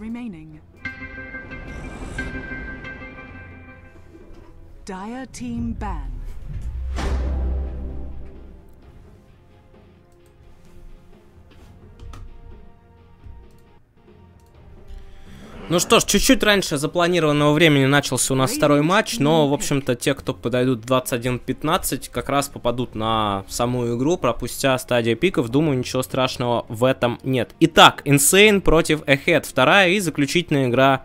remaining. Dire team ban. Ну что ж, чуть-чуть раньше запланированного времени начался у нас второй матч, но, в общем-то, те, кто подойдут в 21:15, как раз попадут на саму игру, пропустя стадию пиков. Думаю, ничего страшного в этом нет. Итак, Insane против Ahead. Вторая и заключительная игра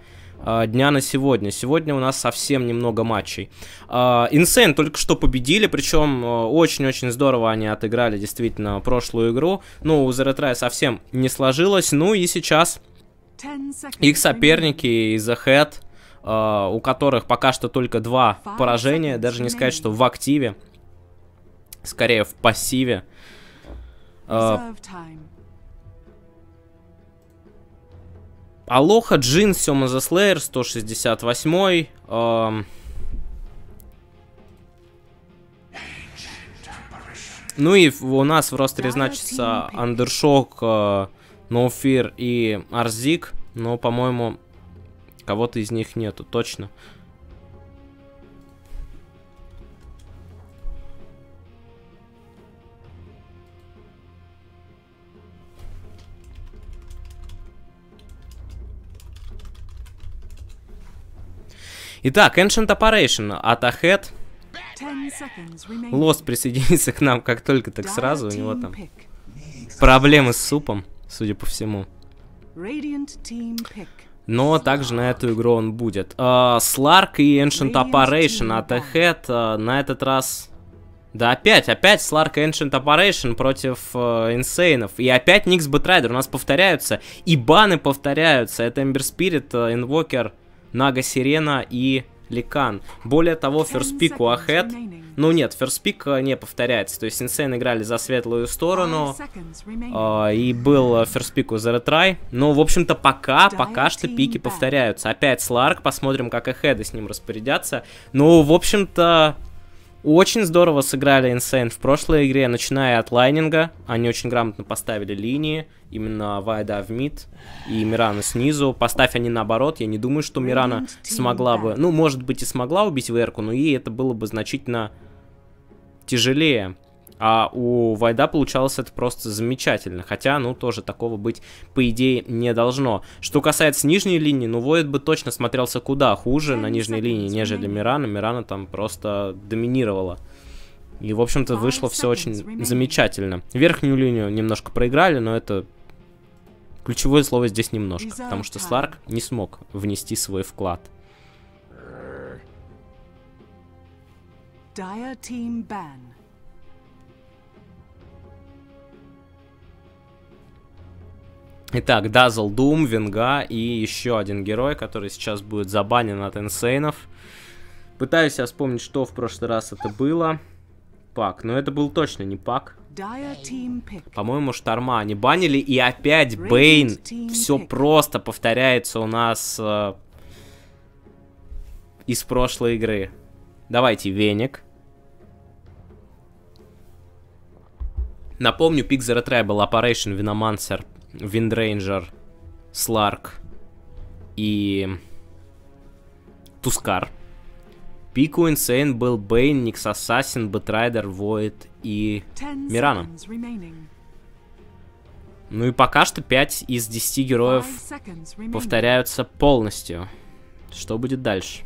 дня на сегодня. Сегодня у нас совсем немного матчей. Insane только что победили, причем очень-очень здорово они отыграли, действительно, прошлую игру. Ну, у Zertraya совсем не сложилось, ну и сейчас... Их соперники из Ahead, у которых пока что только 2 поражения, даже не сказать, что в активе, скорее в пассиве. Алоха Джин, Сёма The Slayer, 168-й. Ну и у нас в ростере значится Undershock, Ноуфир и Арзик, но, по-моему, кого-то из них нету, точно. Итак, Ancient Apparition от Ahead. Лост присоединится к нам как только, так сразу. У него там проблемы с супом, судя по всему. Но также на эту игру он будет. Сларк и Ancient Apparition от Ahead. На этот раз... Да опять Сларк и Ancient Apparition против Инсейнов. И опять Никс Бэтрайдер. У нас повторяются. И баны повторяются. Это Эмбер Спирит, Инвокер, Нага Сирена и Ликан. Более того, ферстпик у Ahead... Ну нет, ферстпик не повторяется. То есть Insane играли за светлую сторону. И был ферстпик у Zertraya. Но, в общем-то, пока что пики повторяются. Опять Сларк. Посмотрим, как Ahead с ним распорядятся. Ну, в общем-то, очень здорово сыграли Insane в прошлой игре. Начиная от лайнинга. Они очень грамотно поставили линии. Именно Вайда в мид и Мирана снизу. Поставь они наоборот, я не думаю, что Мирана смогла бы... Ну, может быть, и смогла убить Верку, но ей это было бы значительно тяжелее. А у Вайда получалось это просто замечательно. Хотя, ну, тоже такого быть, по идее, не должно. Что касается нижней линии, ну, Вайд бы точно смотрелся куда хуже на нижней линии, нежели Мирана. Мирана там просто доминировала. И, в общем-то, вышло все очень замечательно. Верхнюю линию немножко проиграли, но это... Ключевое слово здесь немножко, потому что Сларк не смог внести свой вклад. Dire team ban. Итак, Дазл Дум, Венга и еще один герой, который сейчас будет забанен от Инсейнов. Пытаюсь я вспомнить, что в прошлый раз это было. Пак, но это был точно не Пак. По-моему, Шторма они банили. И опять Бейн. Все просто повторяется у нас из прошлой игры. Давайте веник. Напомню, Pixar Tribal, Operation Venomancer, Windranger, Сларк и Тускар. Пик у Insane был Бейн, Никс Ассасин, Бэтрайдер, Войд и Мирана. Ну и пока что 5 из 10 героев повторяются полностью. Что будет дальше?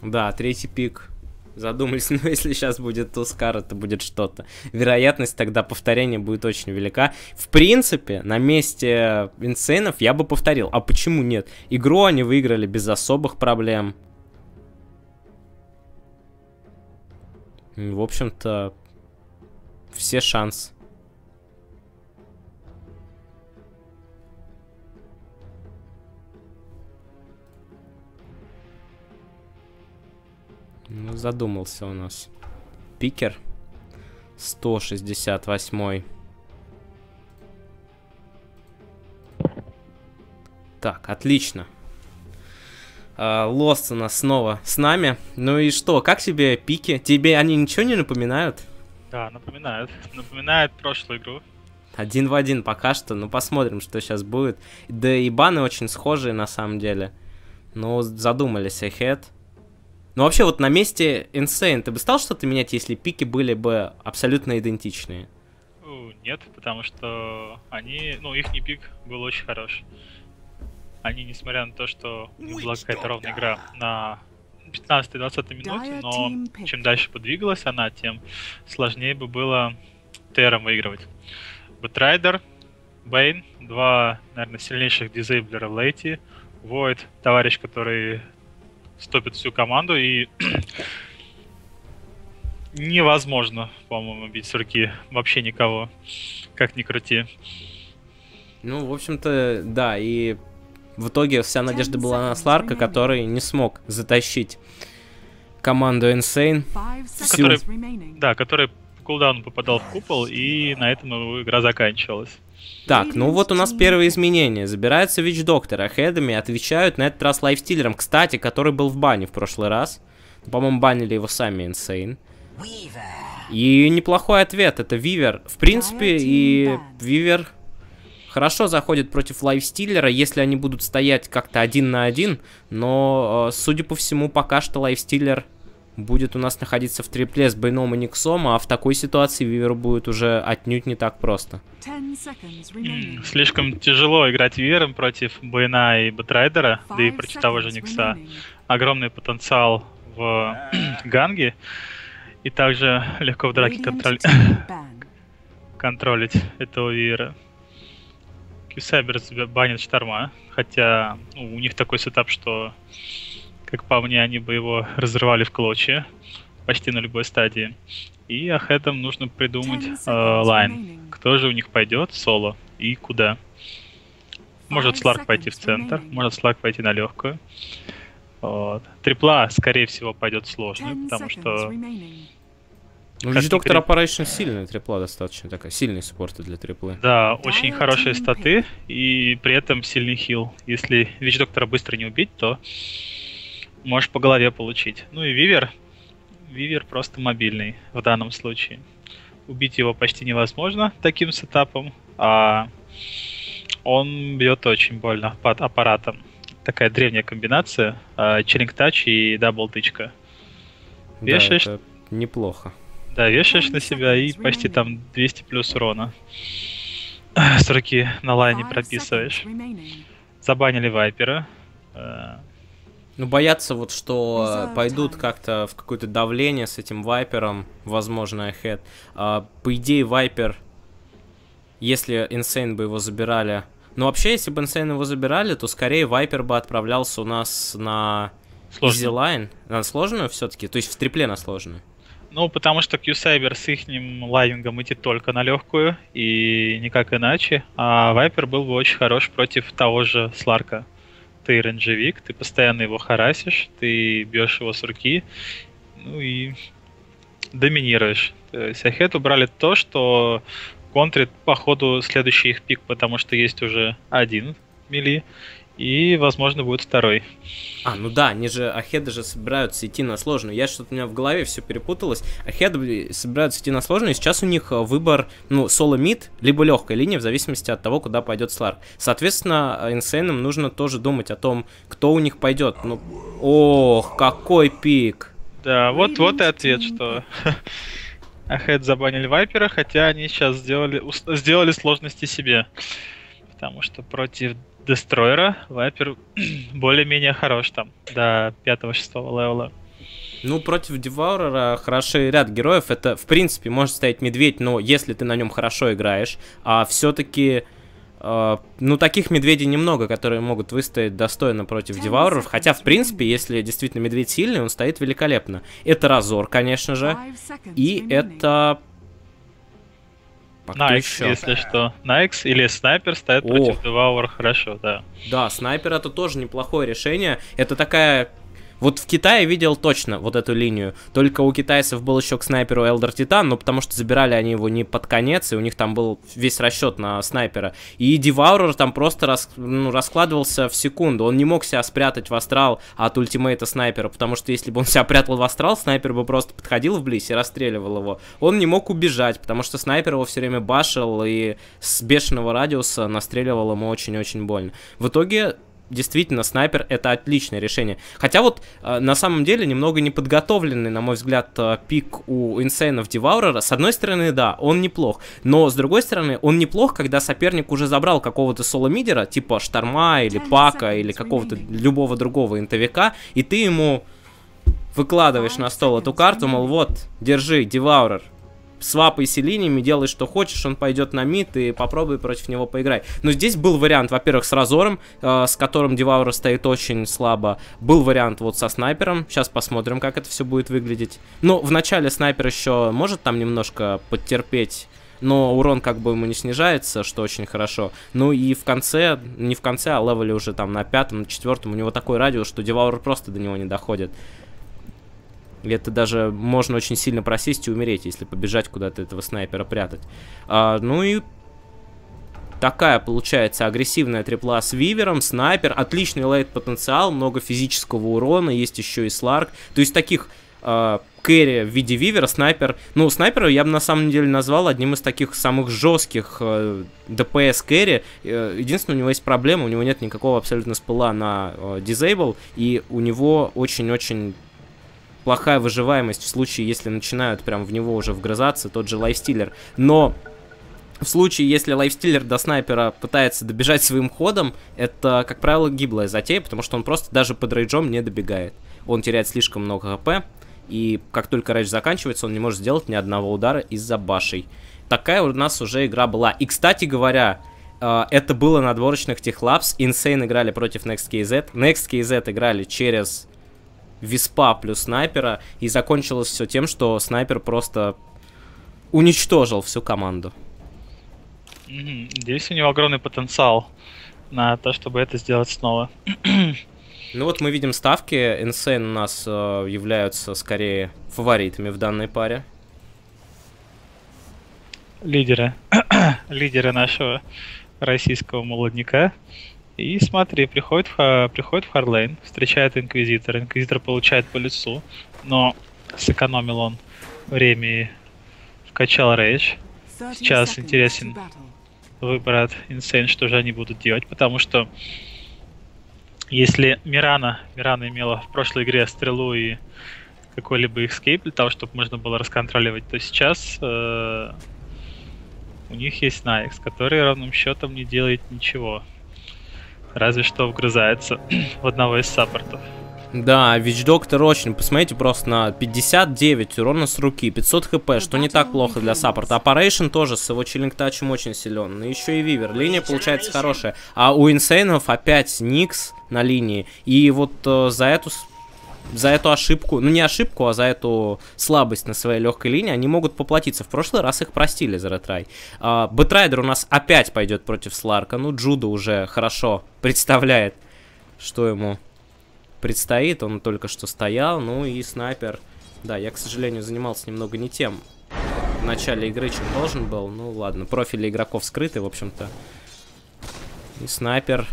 Да, третий пик. Задумались, но если сейчас будет Тускар, это будет что-то. Вероятность тогда повторения будет очень велика. В принципе, на месте Инсейнов я бы повторил. А почему нет? Игру они выиграли без особых проблем. В общем-то, все шансы. Ну, задумался у нас пикер 168-й. Так, отлично. Лост у нас снова с нами. Ну и что, как тебе пики? Тебе они ничего не напоминают? Да, напоминают. Напоминают прошлую игру. Один в один пока что, но посмотрим, что сейчас будет. Да и баны очень схожие на самом деле. Ну, задумались, Ahead. Ну вообще вот на месте Insane ты бы стал что-то менять, если пики были бы абсолютно идентичные? Нет, потому что они, ну, их пик был очень хорош. Они, несмотря на то, что была какая-то ровная игра на 15-20 минуте, но чем дальше подвигалась она, тем сложнее бы было ТРом выигрывать. Бэтрайдер, Бэйн, два, наверное, сильнейших дизейблера в лейте, Войд, товарищ, который стопит всю команду, и невозможно, по-моему, бить с руки вообще никого, как ни крути. Ну, в общем-то, да, и в итоге вся надежда была на Сларка, который не смог затащить команду Insane. Который по кулдауну попадал в купол, и на этом его игра заканчивалась. Так, ну вот у нас первые изменения. Забирается Вич-доктор, Ahead'ами отвечают на этот раз лайфстиллером, кстати, который был в бане в прошлый раз. По-моему, банили его сами Insane. И неплохой ответ, это Вивер. В принципе, и Вивер хорошо заходит против лайфстиллера, если они будут стоять как-то один на один. Но, судя по всему, пока что лайфстиллер будет у нас находиться в трипле с Бэйном и Никсом, а в такой ситуации Виверу будет уже отнюдь не так просто. Слишком тяжело играть Вивером против Бэйна и Бэтрайдера, да и против того же Никса. Огромный потенциал в ганге. И также легко в драке контролить этого Вивера. Кьюсайбер банит Шторма, хотя у них такой сетап, что, как по мне, они бы его разрывали в клочья почти на любой стадии. И Ahead'ам нужно придумать лайн. Кто же у них пойдет соло и куда? Может Сларк пойти в центр, может Сларк пойти на легкую. Вот. Трипла, скорее всего, пойдет сложно, потому что... Ну, Доктор Operation сильная трипла достаточно, такая сильные суппорты для триплы. Да, очень хорошие статы и при этом сильный хил. Если Вич-доктора быстро не убить, то можешь по голове получить. Ну и Вивер. Вивер просто мобильный в данном случае. Убить его почти невозможно таким сетапом, а он бьет очень больно под аппаратом. Такая древняя комбинация, челлинг-тач и дабл-тычка. Вешаешь... Да, это неплохо. Да, вешаешь на себя и почти там 200 плюс урона. С руки на лайне прописываешь. Забанили Вайпера. Ну, боятся вот, что пойдут как-то в какое-то давление с этим Вайпером, возможно, Ahead. По идее, Вайпер, если Insane бы его забирали... Ну, вообще, если бы Insane его забирали, то скорее Вайпер бы отправлялся у нас на Easy Line. На сложную все-таки? То есть в трипле на сложную? Ну, потому что Q-Cyber с их лайвингом идти только на легкую и никак иначе. А Вайпер был бы очень хорош против того же Сларка. Ты ренджевик, ты постоянно его харасишь, ты бьешь его с руки, ну и доминируешь. То есть Ahead убрали то, что контрит по ходу следующий их пик, потому что есть уже один мили. И, возможно, будет второй. А, ну да, они же, Ahead же собираются идти на сложную. Я что-то у меня в голове все перепуталось. Ahead собираются идти на сложную, и сейчас у них выбор, ну, соло-мид, либо легкая линия, в зависимости от того, куда пойдет Сларк. Соответственно, Insane нужно тоже думать о том, кто у них пойдет. Ну, ох, какой пик! Да, вот и ответ, что Ahead забанили Вайпера, хотя они сейчас сделали сложности себе. Потому что против Дестройера Вайпер более-менее хорош там, до 5-6 левела. Ну, против Деваурера хороший ряд героев. Это, в принципе, может стоять медведь, но если ты на нем хорошо играешь. А все-таки, ну, таких медведей немного, которые могут выстоять достойно против Девауреров. Хотя, в принципе, если действительно медведь сильный, он стоит великолепно. Это Разор, конечно же, и это... Найкс, если что. Найкс или Снайпер стоят против Деваура хорошо, да. Да, Снайпер это тоже неплохое решение. Это такая Вот в Китае видел точно вот эту линию. Только у китайцев был еще к снайперу Элдер Титан, но потому что забирали они его не под конец, и у них там был весь расчет на снайпера. И Деваурер там просто раскладывался в секунду. Он не мог себя спрятать в астрал от ультимейта снайпера, потому что если бы он себя прятал в астрал, снайпер бы просто подходил вблизь и расстреливал его. Он не мог убежать, потому что снайпер его все время башил и с бешеного радиуса настреливал ему очень-очень больно. В итоге... Действительно, снайпер — это отличное решение. Хотя вот, на самом деле, немного неподготовленный, на мой взгляд, пик у Инсейнов Деваурера. С одной стороны, да, он неплох. Но, с другой стороны, он неплох, когда соперник уже забрал какого-то соло-мидера, типа Шторма или Пака, или какого-то любого другого интовика, и ты ему выкладываешь на стол эту карту, мол, вот, держи, Деваурер. Свапайся линиями, делай что хочешь, он пойдет на мид, и попробуй против него поиграй. Но здесь был вариант, во-первых, с Разором, с которым Деваурер стоит очень слабо. Был вариант вот со снайпером. Сейчас посмотрим, как это все будет выглядеть. Ну, вначале снайпер еще может там немножко подтерпеть, но урон как бы ему не снижается, что очень хорошо. Ну и в конце, не в конце, а левеле уже там на пятом, на четвертом, у него такой радиус, что Деваурер просто до него не доходит. Это даже можно очень сильно просесть и умереть, если побежать куда-то этого снайпера прятать. Ну и такая получается агрессивная трипла с Вивером, снайпер, отличный лейт-потенциал, много физического урона, есть еще и Сларк. То есть таких керри в виде Вивера, снайпер... Ну, снайпера я бы на самом деле назвал одним из таких самых жестких ДПС керри. Единственное, у него есть проблема, у него нет никакого абсолютно спыла на Disable, и у него очень-очень... плохая выживаемость в случае, если начинают прям в него уже вгрызаться, тот же лайфстиллер. Но в случае, если лайфстиллер до снайпера пытается добежать своим ходом, это, как правило, гиблая затея, потому что он просто даже под рейджом не добегает. Он теряет слишком много хп, и как только рейдж заканчивается, он не может сделать ни одного удара из-за башей. Такая у нас уже игра была. И, кстати говоря... Это было на отборочных Техлабс. Insane играли против NextKZ. NextKZ играли через... Виспа плюс снайпера, и закончилось все тем, что снайпер просто уничтожил всю команду. Здесь у него огромный потенциал на то, чтобы это сделать снова. Ну вот мы видим ставки, Insane у нас являются скорее фаворитами в данной паре. Лидеры. Лидеры нашего российского молодняка. И смотри, приходит в хардлейн, встречает Инквизитора. Инквизитор получает по лицу, но сэкономил он время и вкачал рейдж. Сейчас интересен выбор от Insane, что же они будут делать, потому что если Мирана имела в прошлой игре стрелу и какой-либо эскейп для того, чтобы можно было расконтролировать, то сейчас у них есть Найкс, который равным счетом не делает ничего. Разве что вгрызается в одного из саппортов. Да, Вич-доктор очень. Посмотрите просто на 59 урона с руки, 500 хп, что не так плохо для саппорта. Operation тоже с его чиллинг-тачем очень силен. Но еще и Вивер. Линия получается хорошая. А у Инсейнов опять Никс на линии. И вот за эту ошибку, ну не ошибку, а за эту слабость на своей легкой линии они могут поплатиться. В прошлый раз их простили за Зертрай. Бэтрайдер у нас опять пойдет против Сларка. Ну, Джуда уже хорошо представляет, что ему предстоит. Он только что стоял. Ну и снайпер. Да, я, к сожалению, занимался немного не тем в начале игры, чем должен был. Ну ладно, профили игроков скрыты, в общем-то. И снайпер...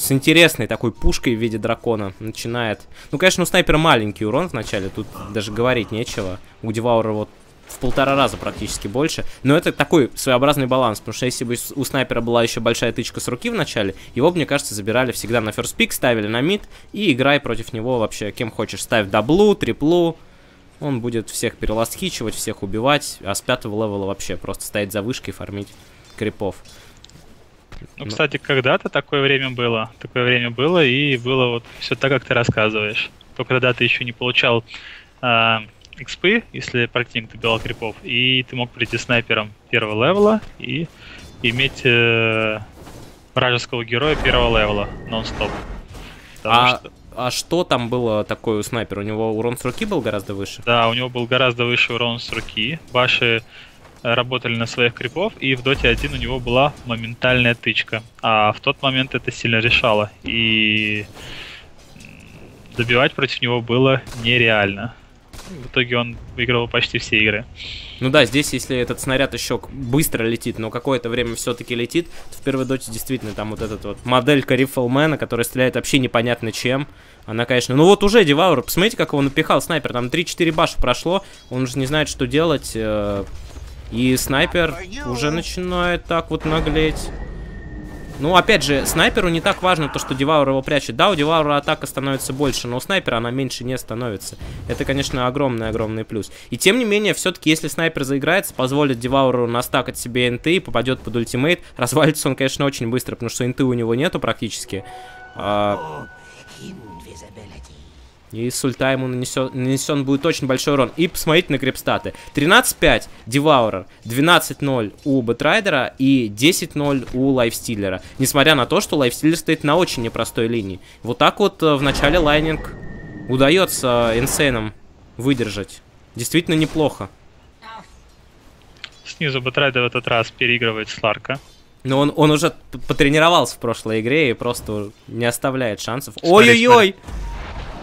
С интересной такой пушкой в виде дракона начинает... Ну, конечно, у снайпера маленький урон вначале, тут даже говорить нечего. У Деваурера вот в 1,5 раза практически больше. Но это такой своеобразный баланс, потому что если бы у снайпера была еще большая тычка с руки в начале, его бы, мне кажется, забирали всегда на first pick, ставили на мид и играй против него вообще кем хочешь. Ставь даблу, триплу, он будет всех переластхичивать, всех убивать, а с 5-го левела вообще просто стоять за вышкой и фармить крипов. Ну, кстати, когда-то такое время было, и было вот все так, как ты рассказываешь. Только тогда ты еще не получал экспы, если противник добивал крипов, и ты мог прийти снайпером 1-го левела и иметь вражеского героя 1-го левела нон-стоп. А что там было такое у снайпера? У него урон с руки был гораздо выше? Да, у него был гораздо выше урон с руки. Баши работали на своих крипов, и в Доте 1 у него была моментальная тычка. А в тот момент это сильно решало. И Забивать против него было нереально. В итоге он выиграл почти все игры. Ну да, здесь, если этот снаряд еще быстро летит, но какое-то время все-таки летит, то в первой доте действительно там вот этот вот моделька Рифлмена, которая стреляет вообще непонятно чем. Она, конечно... Ну вот уже Деваур, посмотрите, как его напихал снайпер. Там 3-4 баши прошло, он уже не знает, что делать. И снайпер уже начинает так вот наглеть. Ну, опять же, снайперу не так важно то, что Деваур его прячет. Да, у Деваура атака становится больше, но у снайпера она меньше не становится. Это, конечно, огромный-огромный плюс. И тем не менее, все-таки, если снайпер заиграется, позволит Девауру настакать себе инты, попадет под ультимейт, развалится он, конечно, очень быстро, потому что инты у него нету практически. И с ульта ему нанесен будет очень большой урон. И посмотрите на крипстаты. 13-5 Деваурер, 12-0 у Бэтрайдера и 10-0 у Лайфстиллера. Несмотря на то, что Лайфстиллер стоит на очень непростой линии. Вот так вот в начале лайнинг удается Инсейном выдержать. Действительно неплохо. Снизу Бэтрайдер в этот раз переигрывает Сларка. Но он уже потренировался в прошлой игре и просто не оставляет шансов. Ой-ой-ой!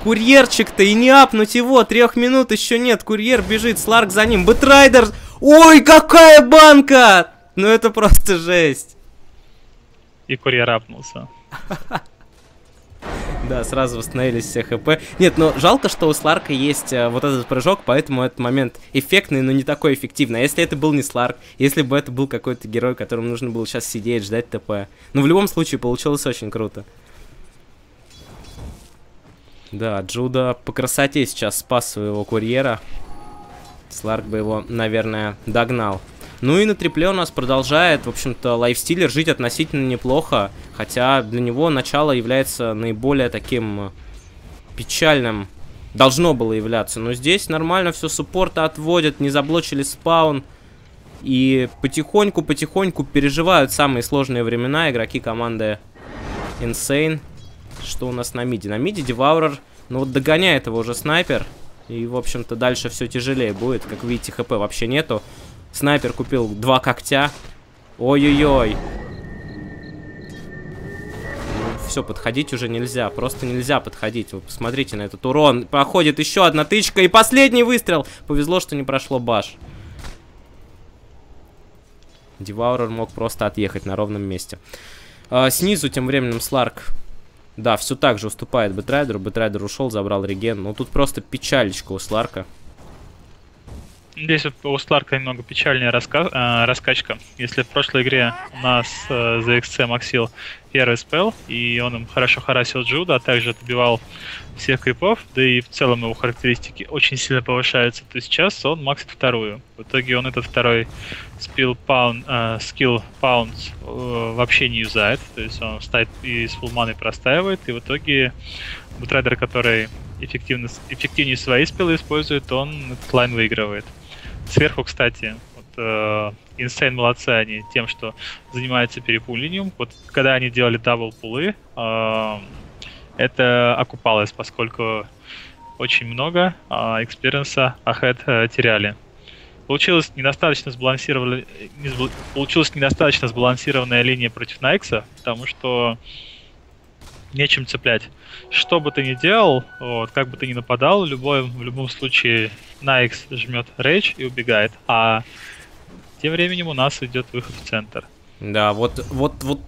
Курьерчик-то и не апнуть его, 3 минут еще нет, курьер бежит, Сларк за ним, Бэтрайдер, ой, какая банка, ну это просто жесть. И курьер апнулся. Да, сразу восстановились все хп. Нет, но жалко, что у Сларка есть вот этот прыжок, поэтому этот момент эффектный, но не такой эффективный. А если это был не Сларк, если бы это был какой-то герой, которому нужно было сейчас сидеть, ждать ТП. Но в любом случае получилось очень круто. Да, Джуда по красоте сейчас спас своего курьера. Сларк бы его, наверное, догнал. Ну и на трипле у нас продолжает, в общем-то, Лайфстиллер жить относительно неплохо. Хотя для него начало является наиболее таким печальным. Должно было являться. Но здесь нормально все, суппорта отводят, не заблочили спаун. И потихоньку-потихоньку переживают самые сложные времена игроки команды Insane. Что у нас на миде? На миде Деваурер, ну вот догоняет его уже снайпер. И, в общем-то, дальше все тяжелее будет. Как видите, хп вообще нету. Снайпер купил 2 когтя. Ой-ой-ой. Ну, все, подходить уже нельзя. Просто нельзя подходить. Вы посмотрите на этот урон. Проходит еще одна тычка. И последний выстрел. Повезло, что не прошло баш. Деваурер мог просто отъехать на ровном месте. Снизу, тем временем, Сларк... Да, все так же уступает Бэтрайдеру. Бэтрайдер ушел, забрал реген. Ну, тут просто печалечка у Сларка. Здесь у Сларка немного печальная раскачка. Если в прошлой игре у нас ZXC максил первый спел, и он им хорошо харасил Джуда, а также добивал всех крипов, да и в целом его характеристики очень сильно повышаются, то сейчас он максит вторую. В итоге он этот второй скилл паунс вообще не юзает, то есть он ставит и с фулманой простаивает, и в итоге Бэтрайдер, который эффективнее свои спилы использует, он этот лайн выигрывает. Сверху, кстати, Insane молодцы они тем, что занимаются перепулением. Вот когда они делали дабл-пулы, это окупалось, поскольку очень много экспириенса Ahead теряли. Получилась недостаточно сбалансированная линия против Найкса, потому что нечем цеплять. Что бы ты ни делал, вот, как бы ты ни нападал, в любом случае Найкс жмет рейдж и убегает, а тем временем у нас идет выход в центр. Да, вот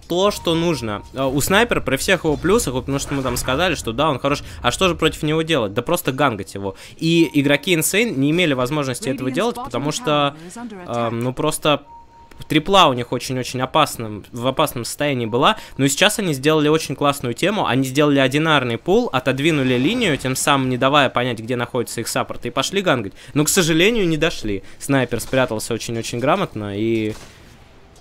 то, что нужно. У снайпера, при всех его плюсах, потому что мы там сказали, что да, он хорош. А что же против него делать? Да просто гангать его. И игроки Insane не имели возможности этого делать, потому что, ну просто... Трипла у них очень-очень в опасном состоянии была. Но сейчас они сделали очень классную тему. Они сделали одинарный пул, отодвинули линию, тем самым не давая понять, где находится их саппорт, и пошли гангать. Но, к сожалению, не дошли. Снайпер спрятался очень-очень грамотно. И...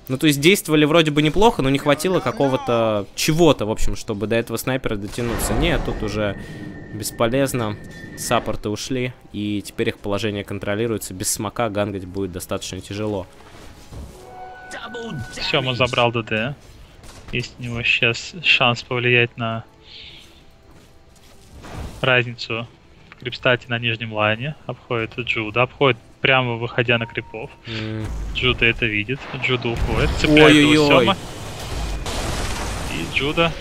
Ну, то есть действовали вроде бы неплохо, но не хватило какого-то чего-то, в общем, чтобы до этого снайпера дотянуться. Нет, тут уже бесполезно. Саппорты ушли, и теперь их положение контролируется. Без смока гангать будет достаточно тяжело. Сёма забрал ДД. Есть у него сейчас шанс повлиять на разницу в крипстате на нижнем лайне. Обходит Джуда. Обходит прямо выходя на крипов. Джуда это видит. Джуда уходит. Цепляет его Сёма. И Джуда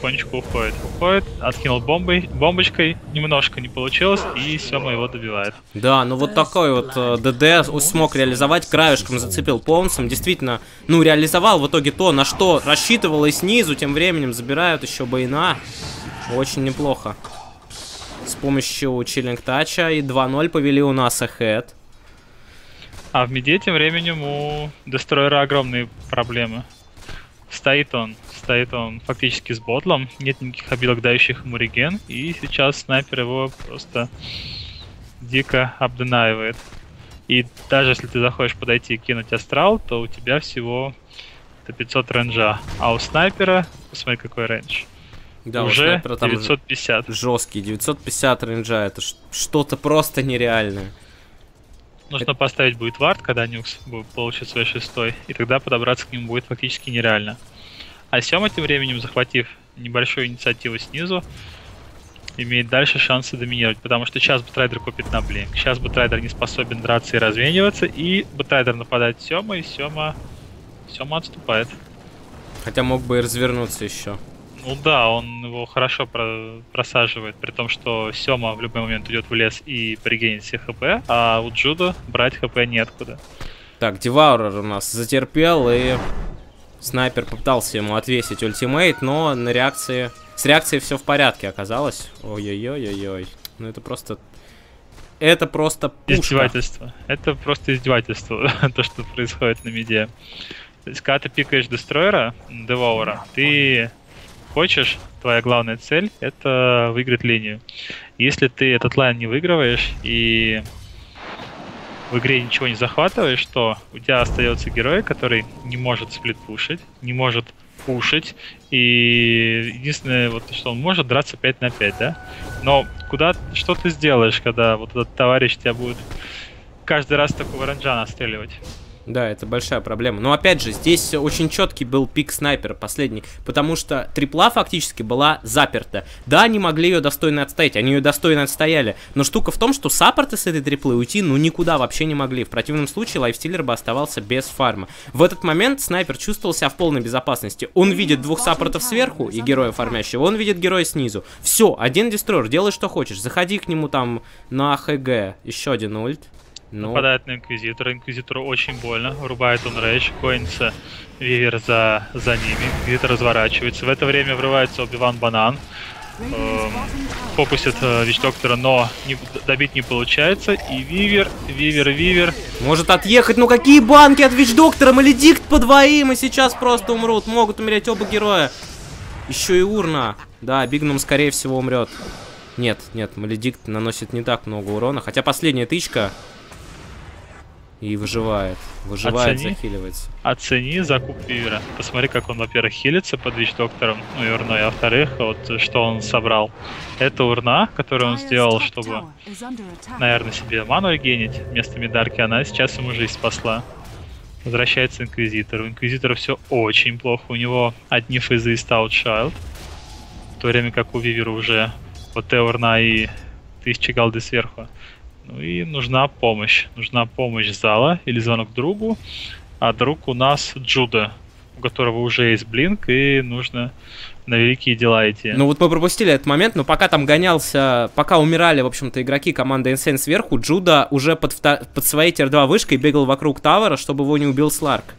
потихонечку уходит. Уходит, откинул бомбочкой, немножко не получилось, и Сёма его добивает. Да, ну вот такой вот ДД смог реализовать, краешком зацепил полнцем. Действительно, ну реализовал в итоге то, на что рассчитывал, и снизу тем временем забирают еще Бэйна. Очень неплохо. С помощью чиллинг-тача и 2-0 повели у нас Ahead. А в миде тем временем у Дестройера огромные проблемы. Стоит он фактически с ботлом, нет никаких обилок, дающих ему реген, и сейчас снайпер его просто дико обденаивает. И даже если ты захочешь подойти и кинуть астрал, то у тебя всего 500 рейнджа, а у снайпера, посмотри какой рейндж. Да, уже 950. Жесткий, 950 рейнджа, это что-то просто нереальное. Нужно поставить будет вард, когда Нюкс получит свой шестой, и тогда подобраться к нему будет фактически нереально. А Сёма тем временем, захватив небольшую инициативу снизу, имеет дальше шансы доминировать, потому что сейчас Бэтрайдер купит на блин, сейчас Бэтрайдер не способен драться и размениваться, и Бэтрайдер нападает Сёма, и Сёма отступает. Хотя мог бы и развернуться еще. Ну да, он его хорошо просаживает, при том, что Сёма в любой момент идет в лес и пригенит все хп, а у Джуда брать хп неоткуда. Так, Деваурер у нас затерпел, и снайпер попытался ему отвесить ультимейт, но на реакции... С реакцией все в порядке оказалось. Ой-ой-ой-ой-ой. Ну это просто... Это просто пушка. Издевательство. Это просто издевательство, то, что происходит на миде. То есть, когда ты пикаешь Дестройера, Деваурера, ты... Хочешь, твоя главная цель — это выиграть линию. Если ты этот лайн не выигрываешь и в игре ничего не захватываешь, то у тебя остается герой, который не может сплит-пушить, не может пушить, и единственное, вот, что он может, драться 5 на 5, да? Но что ты сделаешь, когда вот этот товарищ тебя будет каждый раз такого рейнджа настреливать? Да, это большая проблема. Но опять же, здесь очень четкий был пик снайпера последний, потому что трипла фактически была заперта. Да, они могли ее достойно отстоять, они ее достойно отстояли, но штука в том, что саппорты с этой триплы уйти ну никуда вообще не могли. В противном случае лайфстиллер бы оставался без фарма. В этот момент снайпер чувствовал себя в полной безопасности. Он видит двух саппортов сверху и героя фармящего, он видит героя снизу. Все, один Дестройер, делай что хочешь, заходи к нему там на ХГ, еще один ульт. Ну. Нападает на Инквизитора, Инквизитору очень больно, врубает он рейдж, коинится Вивер за ними, Инквизитор разворачивается, в это время врывается Оби-Ван Банан, фокусит Вич-Доктора, но добить не получается, и Вивер... Может отъехать, ну какие банки от Вич-Доктора, Маледикт по двоим, и сейчас просто умрут, могут умереть оба героя, еще и Урна, да, Бигнум скорее всего умрет. Нет, Маледикт наносит не так много урона, хотя последняя тычка... И выживает, захиливается. Оцени закуп Вивера. Посмотри, как он, во-первых, хилится под Вич-Доктором, ну и урной, а во-вторых, вот что он собрал. Это урна, которую он сделал, чтобы, наверное, себе ману генить вместо медарки, она сейчас ему жизнь спасла. Возвращается Инквизитор. У Инквизитора все очень плохо, у него одни фейзы из Таутшайлд, в то время как у Вивера уже вот урна и 1000 голды сверху. Ну и нужна помощь зала или звонок другу, а друг у нас Джуда, у которого уже есть блинк и нужно на великие дела идти. Ну вот мы пропустили этот момент, но пока там гонялся, пока умирали, в общем-то, игроки команды Insane сверху, Джуда уже под своей тир-2 вышкой бегал вокруг тавера, чтобы его не убил Сларк,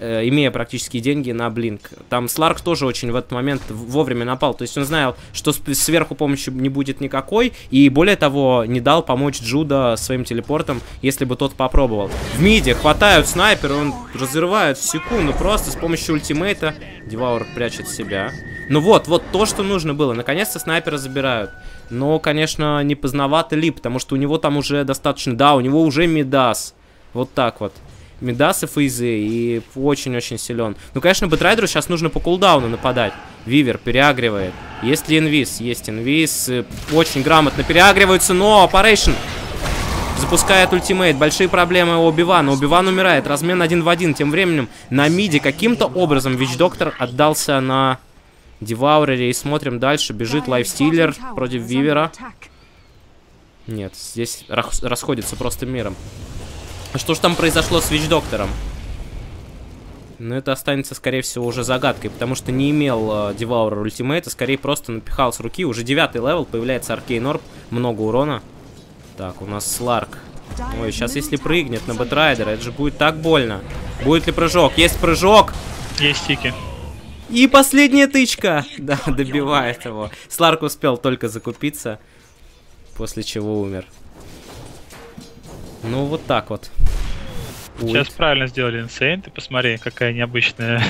имея практически деньги на блинк. Там Сларк тоже очень в этот момент вовремя напал. То есть он знал, что сверху помощи не будет никакой. И более того, не дал помочь Джуда своим телепортом, если бы тот попробовал. В миде хватают снайпера, он разрывает в секунду. Просто с помощью ультимейта Деваур прячет себя. Ну вот то, что нужно было. Наконец-то снайпера забирают. Но, конечно, не поздновато ли, потому что у него там уже достаточно... Да, у него уже Мидас. Вот так вот. Мидас и фейзы, и очень-очень силен. Ну, конечно, Бэтрайдеру сейчас нужно по кулдауну нападать. Вивер переагривает. Есть ли инвиз? Есть инвиз. Очень грамотно переагриваются, но Operation запускает ультимейт. Большие проблемы у Оби-Вана. Оби-Ван умирает. Размен 1 в 1. Тем временем на миде каким-то образом Вич-Доктор отдался на Деваурере. И смотрим дальше. Бежит лайфстиллер против Вивера. Нет, здесь расходится просто миром. Что же там произошло с Вич-Доктором? Но это останется, скорее всего, уже загадкой, потому что не имел Деваурер ультимейта, скорее просто напихал с руки. Уже 9-й левел, появляется Аркейн Орб, много урона. Так, у нас Сларк. Ой, сейчас если прыгнет на Бэтрайдера, это же будет так больно. Будет ли прыжок? Есть прыжок! Есть тики. И последняя тычка! Да, добивает его. Сларк успел только закупиться, после чего умер. Ну, вот так вот. Сейчас правильно сделали Insane, ты посмотри, какая необычная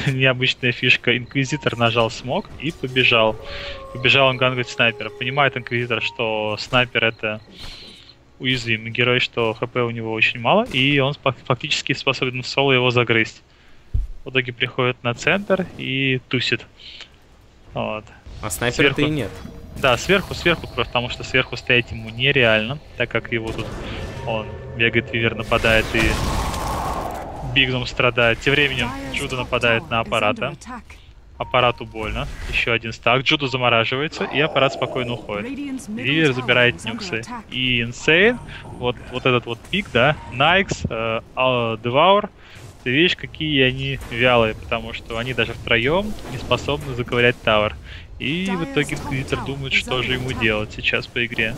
фишка. Инквизитор нажал смог и побежал. Побежал он гангать снайпера. Понимает Инквизитор, что снайпер это уязвимый герой, что хп у него очень мало, и он фактически способен в соло его загрызть. В итоге приходит на центр и тусит. Вот. А снайпера-то и нет. Да, сверху, потому что сверху стоять ему нереально, так как его тут он бегает, вивер нападает и Бигном страдает. Тем временем Джудо нападает на аппарата. Аппарату больно. Еще один стак. Джудо замораживается, и аппарат спокойно уходит. Вивер забирает нюксы. И Insane, вот этот вот пик, да, Найкс, Деваур. Ты видишь, какие они вялые, потому что они даже втроем не способны заковырять тавер. И в итоге Инквизитор думает, что же ему делать сейчас по игре.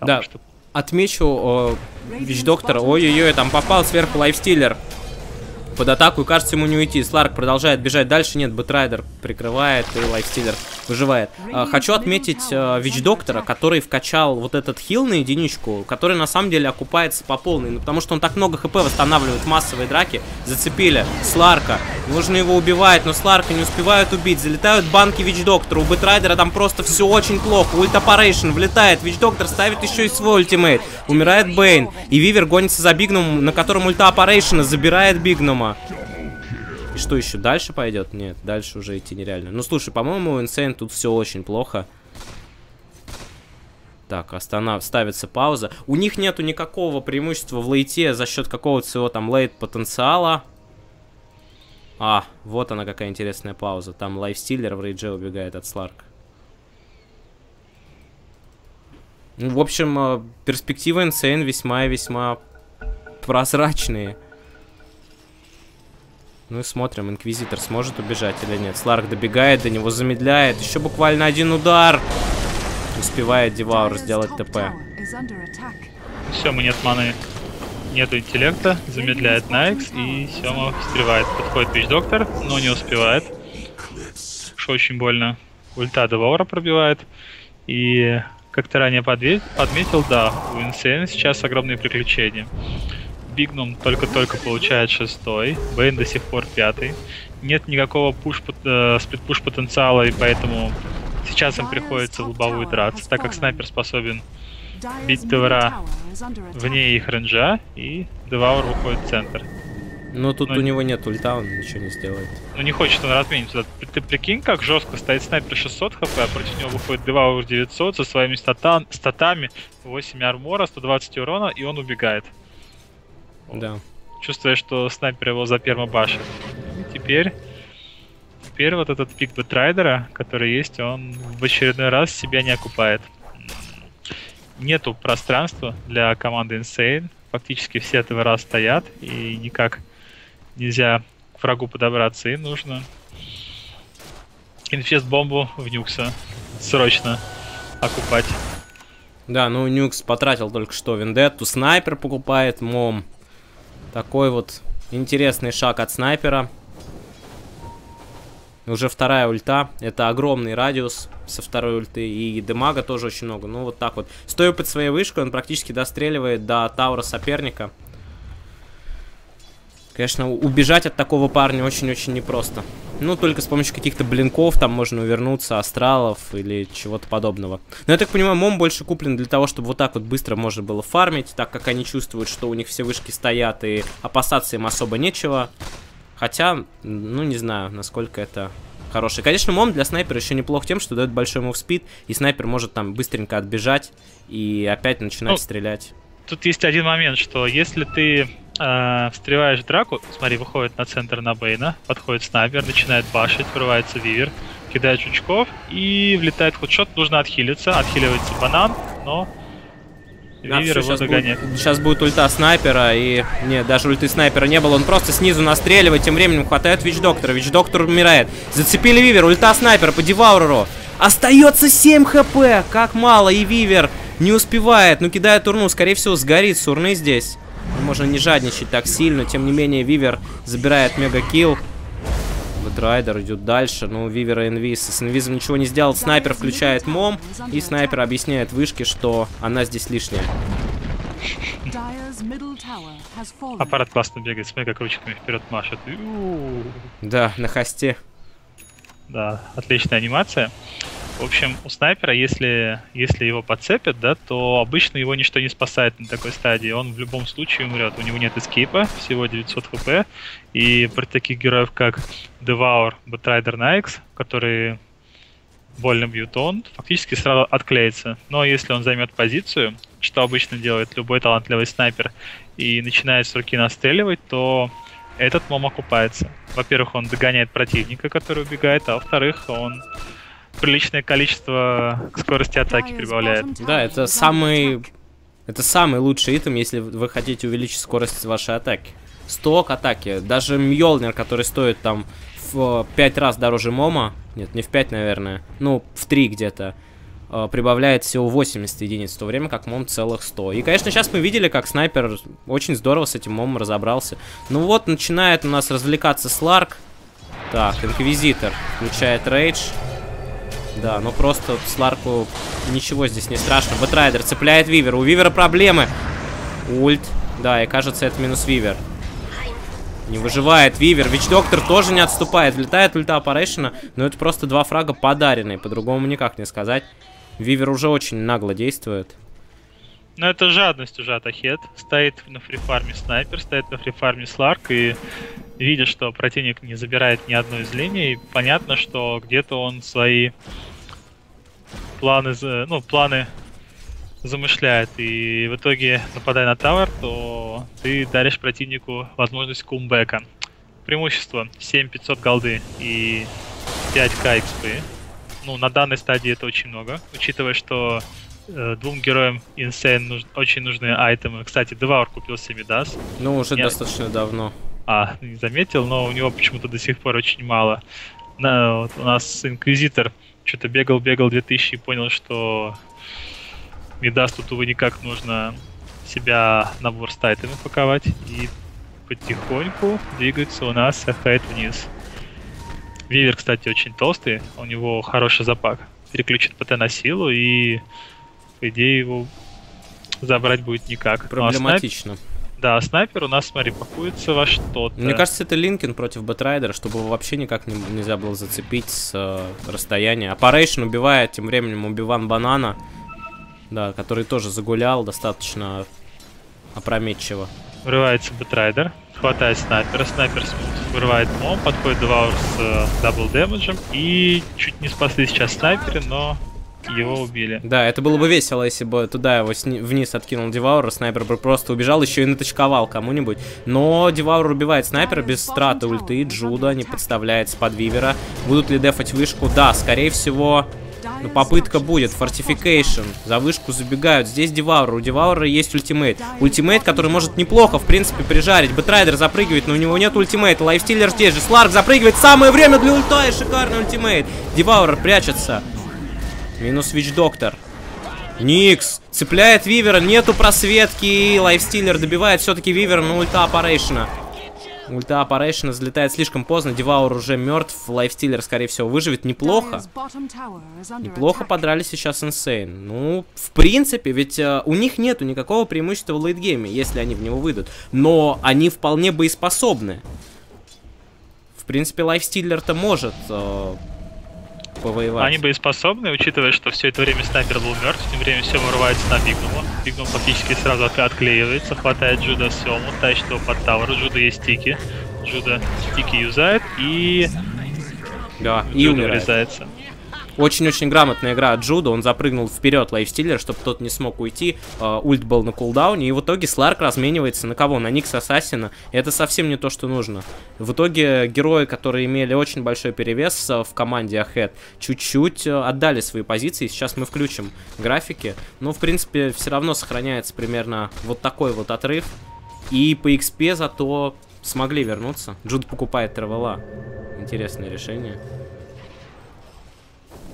Потому да, что... отмечу Вич-доктора. Ой-ой-ой, там попал сверху лайфстиллер под атаку, и кажется ему не уйти. Сларк продолжает бежать дальше, нет, Бэтрайдер прикрывает, и лайфстиллер выживает. Хочу отметить Вич-доктора, который вкачал вот этот хил на единичку, который на самом деле окупается по полной, ну, потому что он так много хп восстанавливает в массовой драке. Зацепили Сларка, нужно его убивать, но Сларка не успевают убить, залетают банки Вич-доктора, у Бэтрайдера там просто все очень плохо, ульт Operation влетает, Вич-доктор ставит еще и свой ультимейт, умирает Бэйн, и Вивер гонится за Бигном, на котором ульта Operation забирает Бигнома. И что еще? Дальше пойдет? Нет, дальше уже идти нереально. Ну слушай, по-моему, у Insane тут все очень плохо. Так, ставится пауза. У них нету никакого преимущества в лейте за счет какого-то своего там лейт-потенциала. А, вот она какая интересная пауза. Там лайфстиллер в рейдже убегает от Сларка. Ну, в общем, перспективы Insane весьма и весьма прозрачные. Ну и смотрим, Инквизитор сможет убежать или нет. Сларк добегает, до него замедляет. Еще буквально один удар. Успевает Деваур сделать ТП. Все, мы нет маны, нету интеллекта. Замедляет Найкс, и Сема встревает. Подходит Вич-доктор, но не успевает. Уж очень больно. Ульта Деваура пробивает. И, как ты ранее подметил, да, у Insane сейчас огромные приключения. Бигном только-только получает 6-й, Бэйн до сих пор 5-й. Нет никакого сплит-пуш потенциала, и поэтому сейчас им приходится в лобовую драться, так как снайпер способен бить Девара вне их ренджа, и Деваур выходит в центр. Но тут у него нет ульта, он ничего не сделает. Ну не хочет он разменить туда. Ты прикинь, как жестко стоит снайпер 600 хп, а против него выходит Деваур 900 со своими статами, 8 армора, 120 урона, и он убегает. Да. Чувствуя, что снайпер его за перма башит. И теперь вот этот пик Бэтрайдера, который есть, он в очередной раз себя не окупает. Нету пространства для команды Insane. Фактически все этого раз стоят, и никак нельзя к врагу подобраться. И нужно инфест-бомбу в Нюкса срочно окупать. Да, ну Нюкс потратил только что Вендетту. Снайпер покупает Мом. Такой вот интересный шаг от снайпера. Уже вторая ульта. Это огромный радиус со второй ульты. И демага тоже очень много. Ну, вот так вот. Стоя под своей вышкой, он практически достреливает до таура соперника. Конечно, убежать от такого парня очень-очень непросто. Ну, только с помощью каких-то блинков там можно увернуться, астралов или чего-то подобного. Но я так понимаю, Мом больше куплен для того, чтобы вот так вот быстро можно было фармить, так как они чувствуют, что у них все вышки стоят, и опасаться им особо нечего. Хотя, ну, не знаю, насколько это хороший. Конечно, Мом для снайпера еще неплох тем, что дает большой мувспид, и снайпер может там быстренько отбежать и опять начинать стрелять. Тут есть один момент, что если ты... встреваешь в драку, смотри, выходит на центр на Бэйна, подходит снайпер, начинает башить, врывается Вивер, кидает жучков и влетает худшот, нужно отхилиться, отхиливается банан, но Ривер его догоняет. Сейчас будет ульта снайпера, и... Нет, даже ульты снайпера не было. Он просто снизу настреливает, тем временем хватает Вич-доктора. Вич-доктор умирает. Зацепили Вивер, ульта снайпера по Девауреру. Остается 7 хп, как мало, и Вивер не успевает. Ну, кидает урну, скорее всего, сгорит с урны здесь. Можно не жадничать так сильно, тем не менее, Вивер забирает мега-килл. Вэдрайдер идет дальше, но у Вивера инвиз. С инвизом ничего не сделал, снайпер включает мом, и снайпер объясняет вышке, что она здесь лишняя. Аппарат классно бегает, с мега-кручками вперед машет. Да, на хосте. Да, отличная анимация. В общем, у снайпера, если его подцепят, да, то обычно его ничто не спасает на такой стадии. Он в любом случае умрет. У него нет эскейпа, всего 900 хп. И при таких героев, как Devour, Batrider, Nyx, которые больно бьют, он фактически сразу отклеится. Но если он займет позицию, что обычно делает любой талантливый снайпер, и начинает с руки настреливать, то... Этот мом окупается. Во-первых, он догоняет противника, который убегает, а во-вторых, он приличное количество к скорости атаки прибавляет. Да, это самый лучший итем, если вы хотите увеличить скорость вашей атаки. 100 к атаке. Даже Мьёлнир, который стоит там в 5 раз дороже мома, нет, не в 5, наверное, ну, в 3 где-то, прибавляет всего 80 единиц, в то время как мом целых 100. И, конечно, сейчас мы видели, как снайпер очень здорово с этим момом разобрался. Ну вот, начинает у нас развлекаться Сларк. Так, Инквизитор включает рейдж. Да, ну просто Сларку ничего здесь не страшно. Бэтрайдер цепляет Вивера. У Вивера проблемы. Ульт. Да, и кажется, это минус Вивер. Не выживает Вивер. Вич-доктор тоже не отступает. Влетает ульта Аппарейшена. Но это просто два фрага подаренные. По-другому никак не сказать. Вивер уже очень нагло действует. Ну, это жадность уже от Ahead. Стоит на фрифарме снайпер, стоит на фрифарме Сларк, и видит, что противник не забирает ни одной из линий. Понятно, что где-то он свои планы замышляет. И в итоге, нападая на тавер, то ты даришь противнику возможность кумбэка. Преимущество 7500 голды и 5к XP. Ну, на данной стадии это очень много, учитывая, что двум героям Insane очень нужны айтемы. Кстати, Devour купил себе Мидас. Ну, уже достаточно давно. А, не заметил, но у него почему-то до сих пор очень мало. Вот у нас Инквизитор что-то бегал 2000 и понял, что Мидас тут, увы, никак. Нужно себя набор с айтемами паковать. И потихоньку двигается у нас Ahead вниз. Вивер, кстати, очень толстый, у него хороший запак. Переключит ПТ на силу, и по идее его забрать будет никак. Проблематично. Ну, а снайпер... Да, снайпер у нас, смотри, пакуется во что-то. Мне кажется, это Линкин против Бэтрайдера, чтобы его вообще никак нельзя было зацепить с расстояния. Аппарейшн убивает, тем временем убиван Банана, да, который тоже загулял достаточно опрометчиво. Врывается Бэтрайдер, хватает снайпера, снайпер вырывает мом, подходит Devour с дабл-дэмэджем, и чуть не спасли сейчас снайпера, но его убили. Да, это было бы весело, если бы туда его вниз откинул Devour, снайпер бы просто убежал, еще и наточковал кому-нибудь. Но Devour убивает снайпера без страты ульты, Джуда не подставляется под Вивера. Будут ли дефать вышку? Да, скорее всего... Но попытка будет. Фортификейшн. За вышку забегают. Здесь Devour. У Devour есть ультимейт. Ультимейт, который может неплохо, в принципе, прижарить. Бэтрайдер запрыгивает, но у него нет ультимейта. Лайфстиллер здесь же. Сларк запрыгивает. Самое время для ульта, и шикарный ультимейт. Devour прячется. Минус Вич-доктор. Никс цепляет Вивера. Нету просветки. Лайфстиллер добивает все-таки Вивера, но ульта Аппарейшена. Ульта Аппарейшена взлетает слишком поздно. Devour уже мертв. Лайфстиллер, скорее всего, выживет. Неплохо. Неплохо подрали сейчас Insane. Ну, в принципе, ведь у них нету никакого преимущества в лейтгейме, если они в него выйдут. Но они вполне боеспособны. В принципе, Лайфстиллер-то может повоевать. Они боеспособны, учитывая, что все это время снайпер был мертв. Тем временем все вырывается на Бигнума. Бигнум фактически сразу отклеивается, хватает Джуда Сёму, тащит его под тавер. Джуда есть стики. Джуда стики юзает и... Да, Джуда и умирает. Врезается. Очень-очень грамотная игра от Джуда. Он запрыгнул вперед лайфстиллер, чтобы тот не смог уйти. Ульт был на кулдауне. И в итоге Сларк разменивается на кого? На Никс Ассасина. Это совсем не то, что нужно. В итоге герои, которые имели очень большой перевес в команде Ahead, чуть-чуть отдали свои позиции. Сейчас мы включим графики. Но, в принципе, все равно сохраняется примерно вот такой вот отрыв. И по XP зато смогли вернуться. Джуд покупает Тревела. Интересное решение.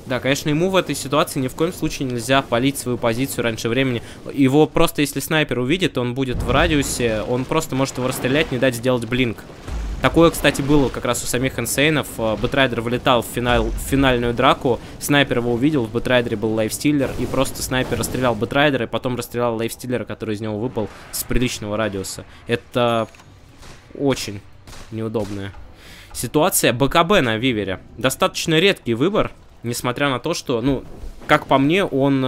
Да, конечно, ему в этой ситуации ни в коем случае нельзя палить свою позицию раньше времени. Его просто, если снайпер увидит, он будет в радиусе, он просто может его расстрелять, не дать сделать блинк. Такое, кстати, было как раз у самих инсейнов. Бэтрайдер вылетал в финальную драку, снайпер его увидел, в Бэтрайдере был лайфстиллер, и просто снайпер расстрелял Бэтрайдера, и потом расстрелял лайфстиллера, который из него выпал с приличного радиуса. Это очень неудобная ситуация. БКБ на Вивере. Достаточно редкий выбор. Несмотря на то, что, ну, как по мне, он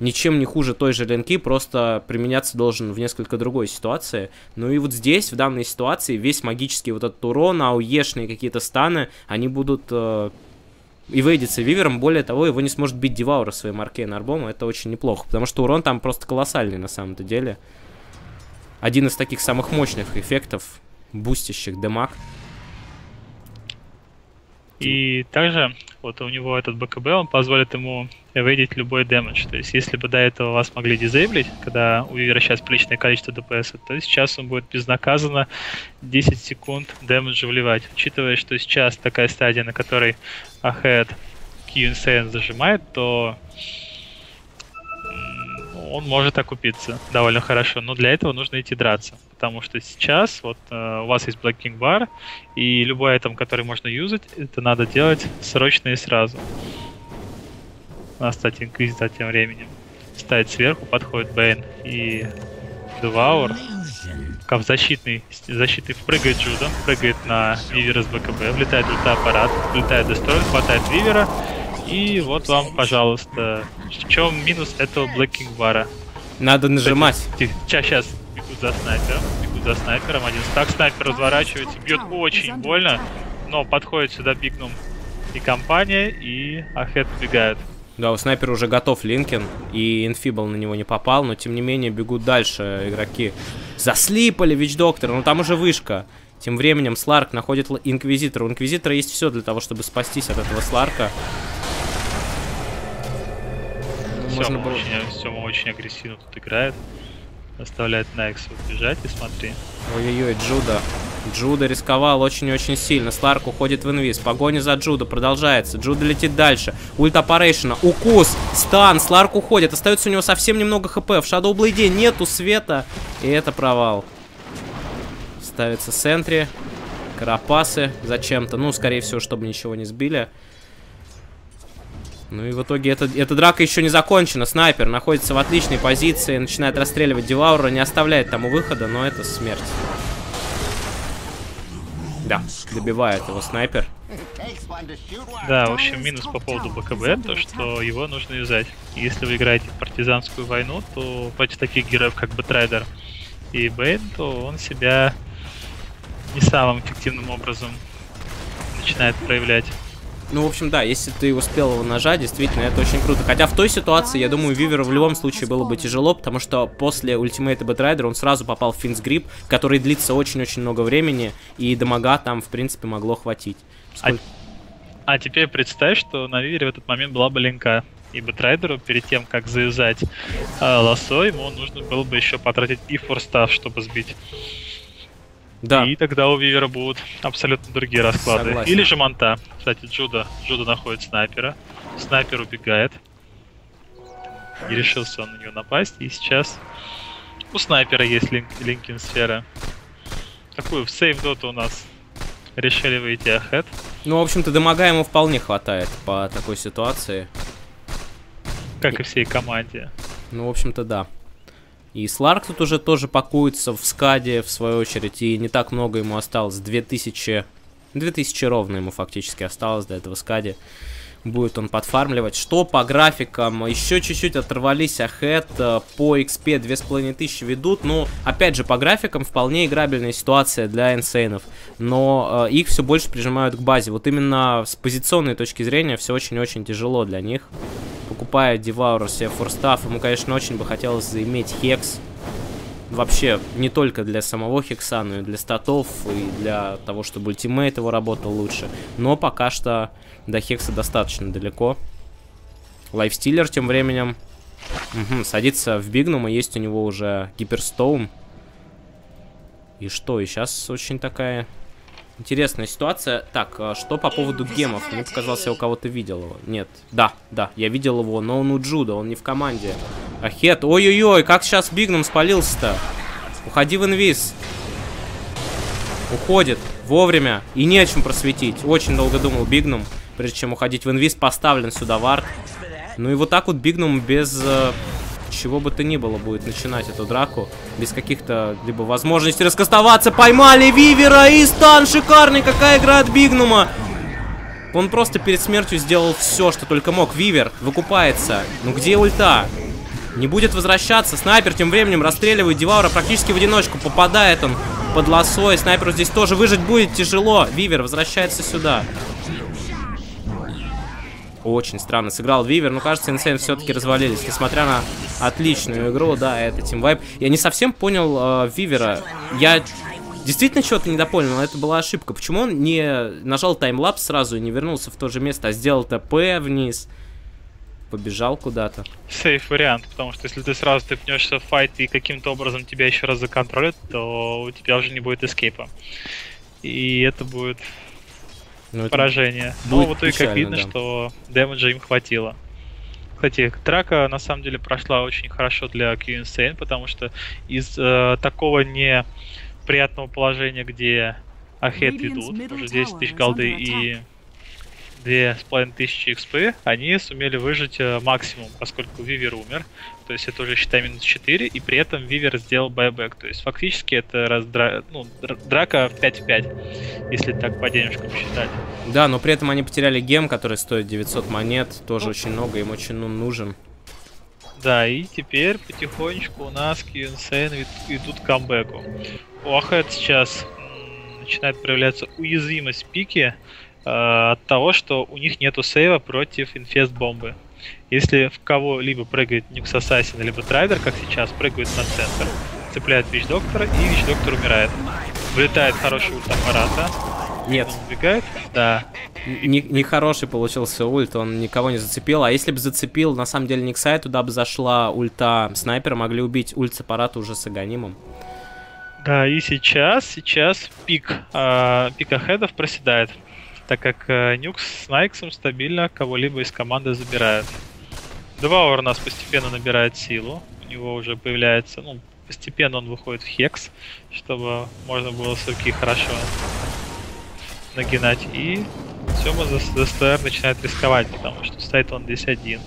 ничем не хуже той же ленки, просто применяться должен в несколько другой ситуации. Ну и вот здесь, в данной ситуации, весь магический вот этот урон, ауешные какие-то станы, они будут эвейдиться Вивером. Более того, его не сможет бить Деваура своим аркейн-арбом, это очень неплохо, потому что урон там просто колоссальный на самом-то деле. Один из таких самых мощных эффектов, бустящих демаг. И также вот у него этот БКБ, он позволит ему эвейдить любой дэмэдж. То есть если бы до этого вас могли дизейблить, когда у Вивера сейчас приличное количество ДПС, то сейчас он будет безнаказанно 10 секунд дэмэджа вливать. Учитывая, что сейчас такая стадия, на которой Ahead Q Insane зажимает, то он может окупиться довольно хорошо, но для этого нужно идти драться. Потому что сейчас вот у вас есть Black King Bar, и любой айтем, который можно юзать, это надо делать срочно и сразу. У нас, кстати, Инквизитор тем временем ставит сверху, подходит Бэйн и Деваур. Как защитный прыгает Джуда, прыгает на Вивера с БКБ, влетает ульта-аппарат, влетает Дестрой, хватает Вивера. И вот вам, пожалуйста. В чем минус этого Black King Bar? Надо нажимать. Сейчас бегут за снайпером. Один стак, снайпер разворачивается, бьет очень больно, но подходит сюда Бигнум и компания, и Ahead убегают. Да, у снайпера уже готов Линкен, и инфибл на него не попал, но тем не менее бегут дальше игроки. Заслипали Вич-доктора, но там уже вышка. Тем временем Сларк находит Инквизитора. У Инквизитора есть все для того, чтобы спастись от этого Сларка. Можно было... Сема очень агрессивно тут играет. Оставляет Найкс убежать и смотри. Ой-ой-ой, Джуда. Джуда рисковал очень-очень сильно. Сларк уходит в инвиз. Погоня за Джуда продолжается. Джуда летит дальше. Ульт Апарейшена. Укус. Стан. Сларк уходит. Остается у него совсем немного хп. В Шадоу-блейде нету света. И это провал. Ставится сентри. Карапасы. Зачем-то. Ну, скорее всего, чтобы ничего не сбили. Ну и в итоге эта драка еще не закончена. Снайпер находится в отличной позиции, начинает расстреливать Деваура, не оставляет тому выхода, но это смерть. Да, добивает его снайпер. Да, в общем, минус по поводу БКБ, то что его нужно юзать. Если вы играете в партизанскую войну, то против таких героев, как Бэтрайдер и Бэйн, то он себя не самым эффективным образом начинает проявлять. Ну, в общем, да, если ты успел его нажать, действительно, это очень круто. Хотя в той ситуации, я думаю, Виверу в любом случае было бы тяжело, потому что после ультимейта Бэтрайдера он сразу попал в Финс Грип, который длится очень-очень много времени, и дамага там, в принципе, могло хватить. А теперь представь, что на Вивере в этот момент была бы линка, и Бэтрайдеру перед тем, как завязать лассо, ему нужно было бы еще потратить и форстав, чтобы сбить. Да. И тогда у Вивера будут абсолютно другие расклады. Согласен. Или же Монта. Кстати, Джуда находит снайпера. Снайпер убегает. И решился он на него напасть. И сейчас у снайпера есть линкин-сфера. Такую в сейф-доту у нас решили выйти Ahead. Ну, в общем-то, дамага ему вполне хватает по такой ситуации. Как и всей команде. Ну, в общем-то, да. И Сларк тут уже тоже пакуется в скаде, в свою очередь, и не так много ему осталось, 2000 ровно ему фактически осталось до этого скаде. будет он подфармливать. Что по графикам? Еще чуть-чуть оторвались Ahead. По XP 2500 ведут. Но, опять же, по графикам вполне играбельная ситуация для инсейнов. Но их все больше прижимают к базе. Вот именно с позиционной точки зрения все очень-очень тяжело для них. Покупая Девауру себе форстаф, ему, конечно, очень бы хотелось заиметь Хекс. Вообще, не только для самого Хекса, но и для статов, и для того, чтобы ультимейт его работал лучше. Но пока что до Хекса достаточно далеко. Лайфстиллер тем временем садится в Бигнум, и есть у него уже Гиперстоум. И что, и сейчас очень такая интересная ситуация. Так, что по поводу гемов? Мне показалось, я у кого-то видел его. Нет, да, я видел его, но он у Джуда, он не в команде. Ahead, ой-ой-ой, как сейчас Бигнум спалился-то. Уходи в инвиз. Уходит вовремя, и нечем просветить. Очень долго думал Бигнум, прежде чем уходить в инвиз, поставлен сюда вард. Ну и вот так вот Бигнум без чего бы то ни было будет начинать эту драку. Без каких-то либо возможностей раскастоваться. Поймали Вивера, и стан шикарный, какая игра от Бигнума. Он просто перед смертью сделал все, что только мог. Вивер выкупается. Ну где ульта? Не будет возвращаться. Снайпер тем временем расстреливает Деваура практически в одиночку. Попадает он под лосо, и снайперу здесь тоже выжить будет тяжело. Вивер возвращается сюда. Очень странно сыграл Вивер, но кажется, Insane все-таки развалились, несмотря на отличную игру. Да, это тимвайп. Я не совсем понял Вивера. Я действительно чего-то недопонял, но это была ошибка. Почему он не нажал таймлапс сразу и не вернулся в то же место, а сделал ТП вниз? Побежал куда-то. Сейф вариант, потому что если ты сразу тыпнешься в файт и каким-то образом тебя еще раз законтролят, то у тебя уже не будет эскейпа. И это будет поражение. Но вот и как видно, да, что дэмэджа им хватило. Кстати, драка на самом деле прошла очень хорошо для Insane, потому что из такого неприятного положения, где Ahead ведут, уже 10 тысяч голды и 2500 XP, они сумели выжить максимум, поскольку Вивер умер. То есть это уже, считай, минус 4, и при этом Вивер сделал байбэк. То есть фактически это драка в 5 в 5, если так по денежкам считать. Да, но при этом они потеряли гем, который стоит 900 монет, тоже очень много, им очень нужен. Да, и теперь потихонечку у нас Insane идут к камбэку. У Ahead сейчас начинает проявляться уязвимость пики, от того, что у них нету сейва против инфест-бомбы. Если в кого-либо прыгает Нюкс Ассасин, либо Трайдер, как сейчас, прыгает на центр, цепляет Вич-доктора, и Вич-доктор умирает. Влетает хороший ульт аппарата. Нет. Убегает? Да. Нехороший получился ульт, он никого не зацепил. А если бы зацепил, на самом деле, Никсай, туда бы зашла ульта снайпера, могли убить ульт с аппарата уже с агонимом. Да, и сейчас пик Ahead'ов проседает, так как Нюкс с Найксом стабильно кого-либо из команды забирает. Девауэр у нас постепенно набирает силу. У него уже появляется... Ну, постепенно он выходит в Хекс, чтобы можно было суки хорошо нагинать. И Сёма ДСТР начинает рисковать, потому что стоит он здесь один.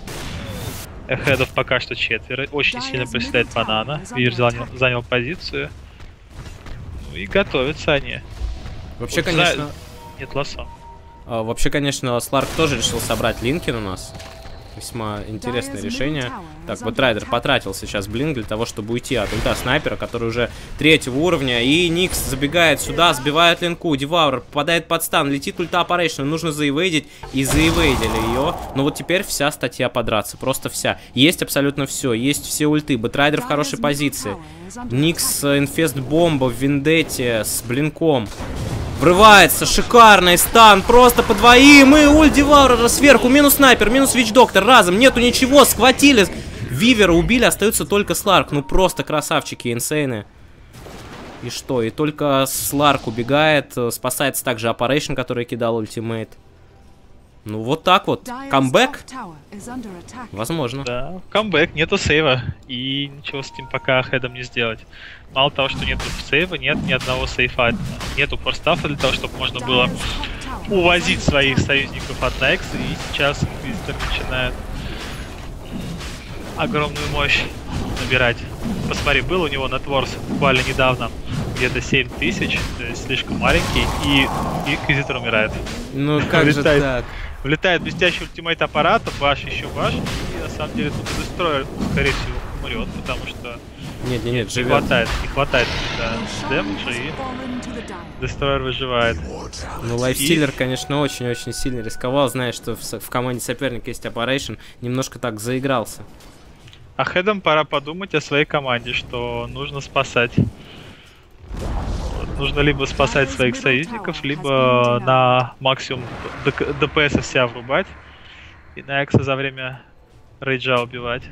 Ahead'ов пока что четверо. Очень сильно проседает Банана. Вивер занял позицию. Ну и готовятся они. Вообще, вот, конечно... Нет лоса. Вообще, конечно, Сларк тоже решил собрать Линкин у нас. Весьма интересное решение. Так, вот Райдер потратил сейчас блин для того, чтобы уйти от ульта снайпера, который уже третьего уровня. И Никс забегает сюда, сбивает линку. Девауэр попадает под стан, летит ульта Apparition. Нужно заэвейдить. И заэвейдили ее. Но вот теперь вся статья подраться. Просто вся. Есть абсолютно все. Есть все ульты. Бэтрайдер в хорошей позиции. Никс, инфест-бомба в Вендетте с блинком. Врывается, шикарный стан, просто по двоим, и ульт Девауэра сверху, минус снайпер, минус Вич-доктор, разом, нету ничего, схватили, Вивера убили, остается только Сларк, ну просто красавчики, инсейны. И что, и только Сларк убегает, спасается также Apparition, который кидал ультимейт. Ну вот так вот, камбэк, возможно. Да, камбэк, нету сейва, и ничего с этим пока Ahead'ом не сделать. Мало того, что нету сейва, нет ни одного сейфа, нету форстафа для того, чтобы можно было увозить своих союзников от Найкс, и сейчас Инквизитор начинает огромную мощь набирать. Посмотри, был у него нетворс буквально недавно где-то 7000, то есть слишком маленький, и Инквизитор умирает. Ну как же так? Влетает блестящий ультимейт аппарата, баш, еще баш. И на самом деле тут Destroyer, скорее всего, умрет, потому что... Нет, живет. Не хватает демеджа, и Destroyer выживает. Ну, Лайфстиллер, конечно, очень-очень сильно рисковал, зная, что в команде соперника есть Operation, немножко так заигрался. А Хедом пора подумать о своей команде, что нужно спасать. Нужно либо спасать своих союзников, либо на максимум ДПС себя врубать и на Экса за время рейджа убивать.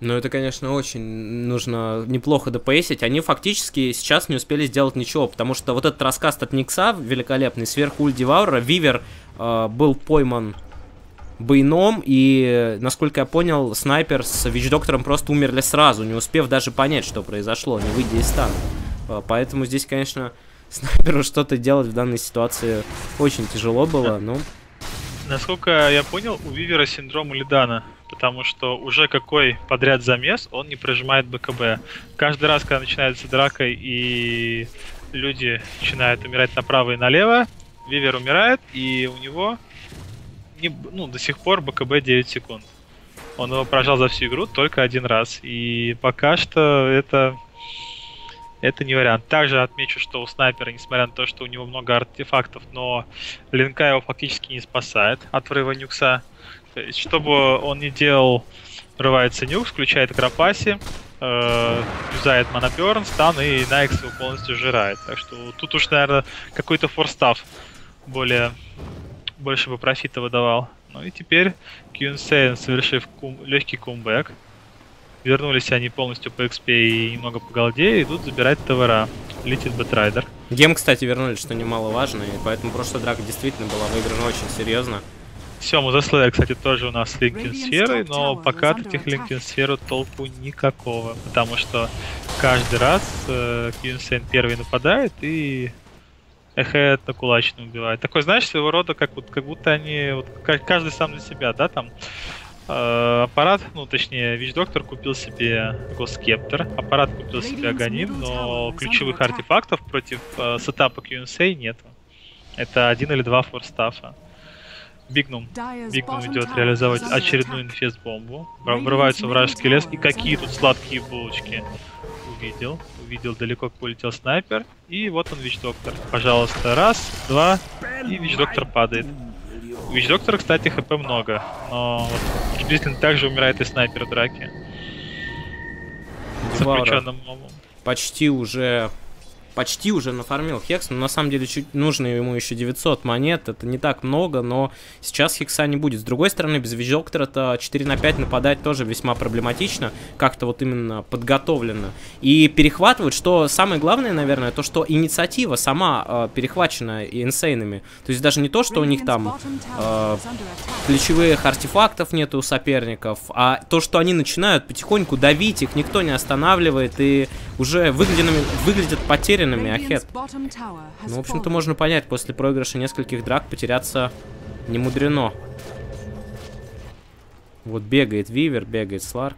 Ну это, конечно, очень нужно неплохо ДПСить. Они фактически сейчас не успели сделать ничего, потому что вот этот раскаст от Никса великолепный, сверху Уль Деваура, Вивер был пойман Бейном, и, насколько я понял, Снайпер с Вич-доктором просто умерли сразу, не успев даже понять, что произошло, не выйдя из стана. Поэтому здесь, конечно, Снайперу что-то делать в данной ситуации очень тяжело было, но... Насколько я понял, у Вивера синдром Улидана, потому что уже какой подряд замес, он не прожимает БКБ. Каждый раз, когда начинается драка и люди начинают умирать направо и налево, Вивер умирает, и у него до сих пор БКБ 9 секунд. Он его прожал за всю игру только один раз, и пока что это не вариант. Также отмечу, что у Снайпера, несмотря на то, что у него много артефактов, но Линка его фактически не спасает от врыва Нюкса. То есть, что бы он ни делал, врывается Нюкс, включает Акропаси, юзает Моноперн, стан, и Найкс его полностью жирает. Так что тут уж, наверное, какой-то форстав больше бы профита выдавал. Ну и теперь Кьюнсейн, совершив легкий кумбэк, вернулись они полностью по XP и немного по голде, идут забирать ТВР. Летит Бэтрайдер. Гем, кстати, вернулись, что немаловажно, и поэтому прошлая драка действительно была выиграна очень серьезно. Сёму заслали, кстати, тоже у нас с линкинсферой, но пока от этих линкинсфер толку никакого, потому что каждый раз Кьюнсейн первый нападает и Ahead на кулачную убивает. Такой, знаешь, своего рода, как будто они, каждый сам для себя, да, там... Аппарат, ну точнее, Вич-доктор купил себе Госкептор, аппарат купил себе Аганим, но ключевых артефактов против сетапа QNSA нету. Это один или два форстафа. Бигнум идет реализовать очередную инфест-бомбу. Врываются вражеский лес, и какие тут сладкие булочки. Увидел далеко, как улетел Снайпер, и вот он, Вич-доктор. Пожалуйста, раз, два, и Вич-доктор падает. У Вич-доктора, кстати, хп много, но приблизительно так же умирает и Снайпер в драке. Заключенным мобом. Почти уже нафармил Хекс, но на самом деле нужно ему еще 900 монет, это не так много, но сейчас Хекса не будет. С другой стороны, без Вич-доктора-то 4 на 5 нападать тоже весьма проблематично, как-то вот именно подготовлено. И перехватывают, что самое главное, наверное, то, что инициатива сама перехвачена инсейнами. То есть даже не то, что у них там ключевых артефактов нету у соперников, а то, что они начинают потихоньку давить, их никто не останавливает, и уже выглядят потери. Ahead. Ну, в общем-то, можно понять, после проигрыша нескольких драк потеряться не мудрено. Вот бегает Вивер, бегает Сларк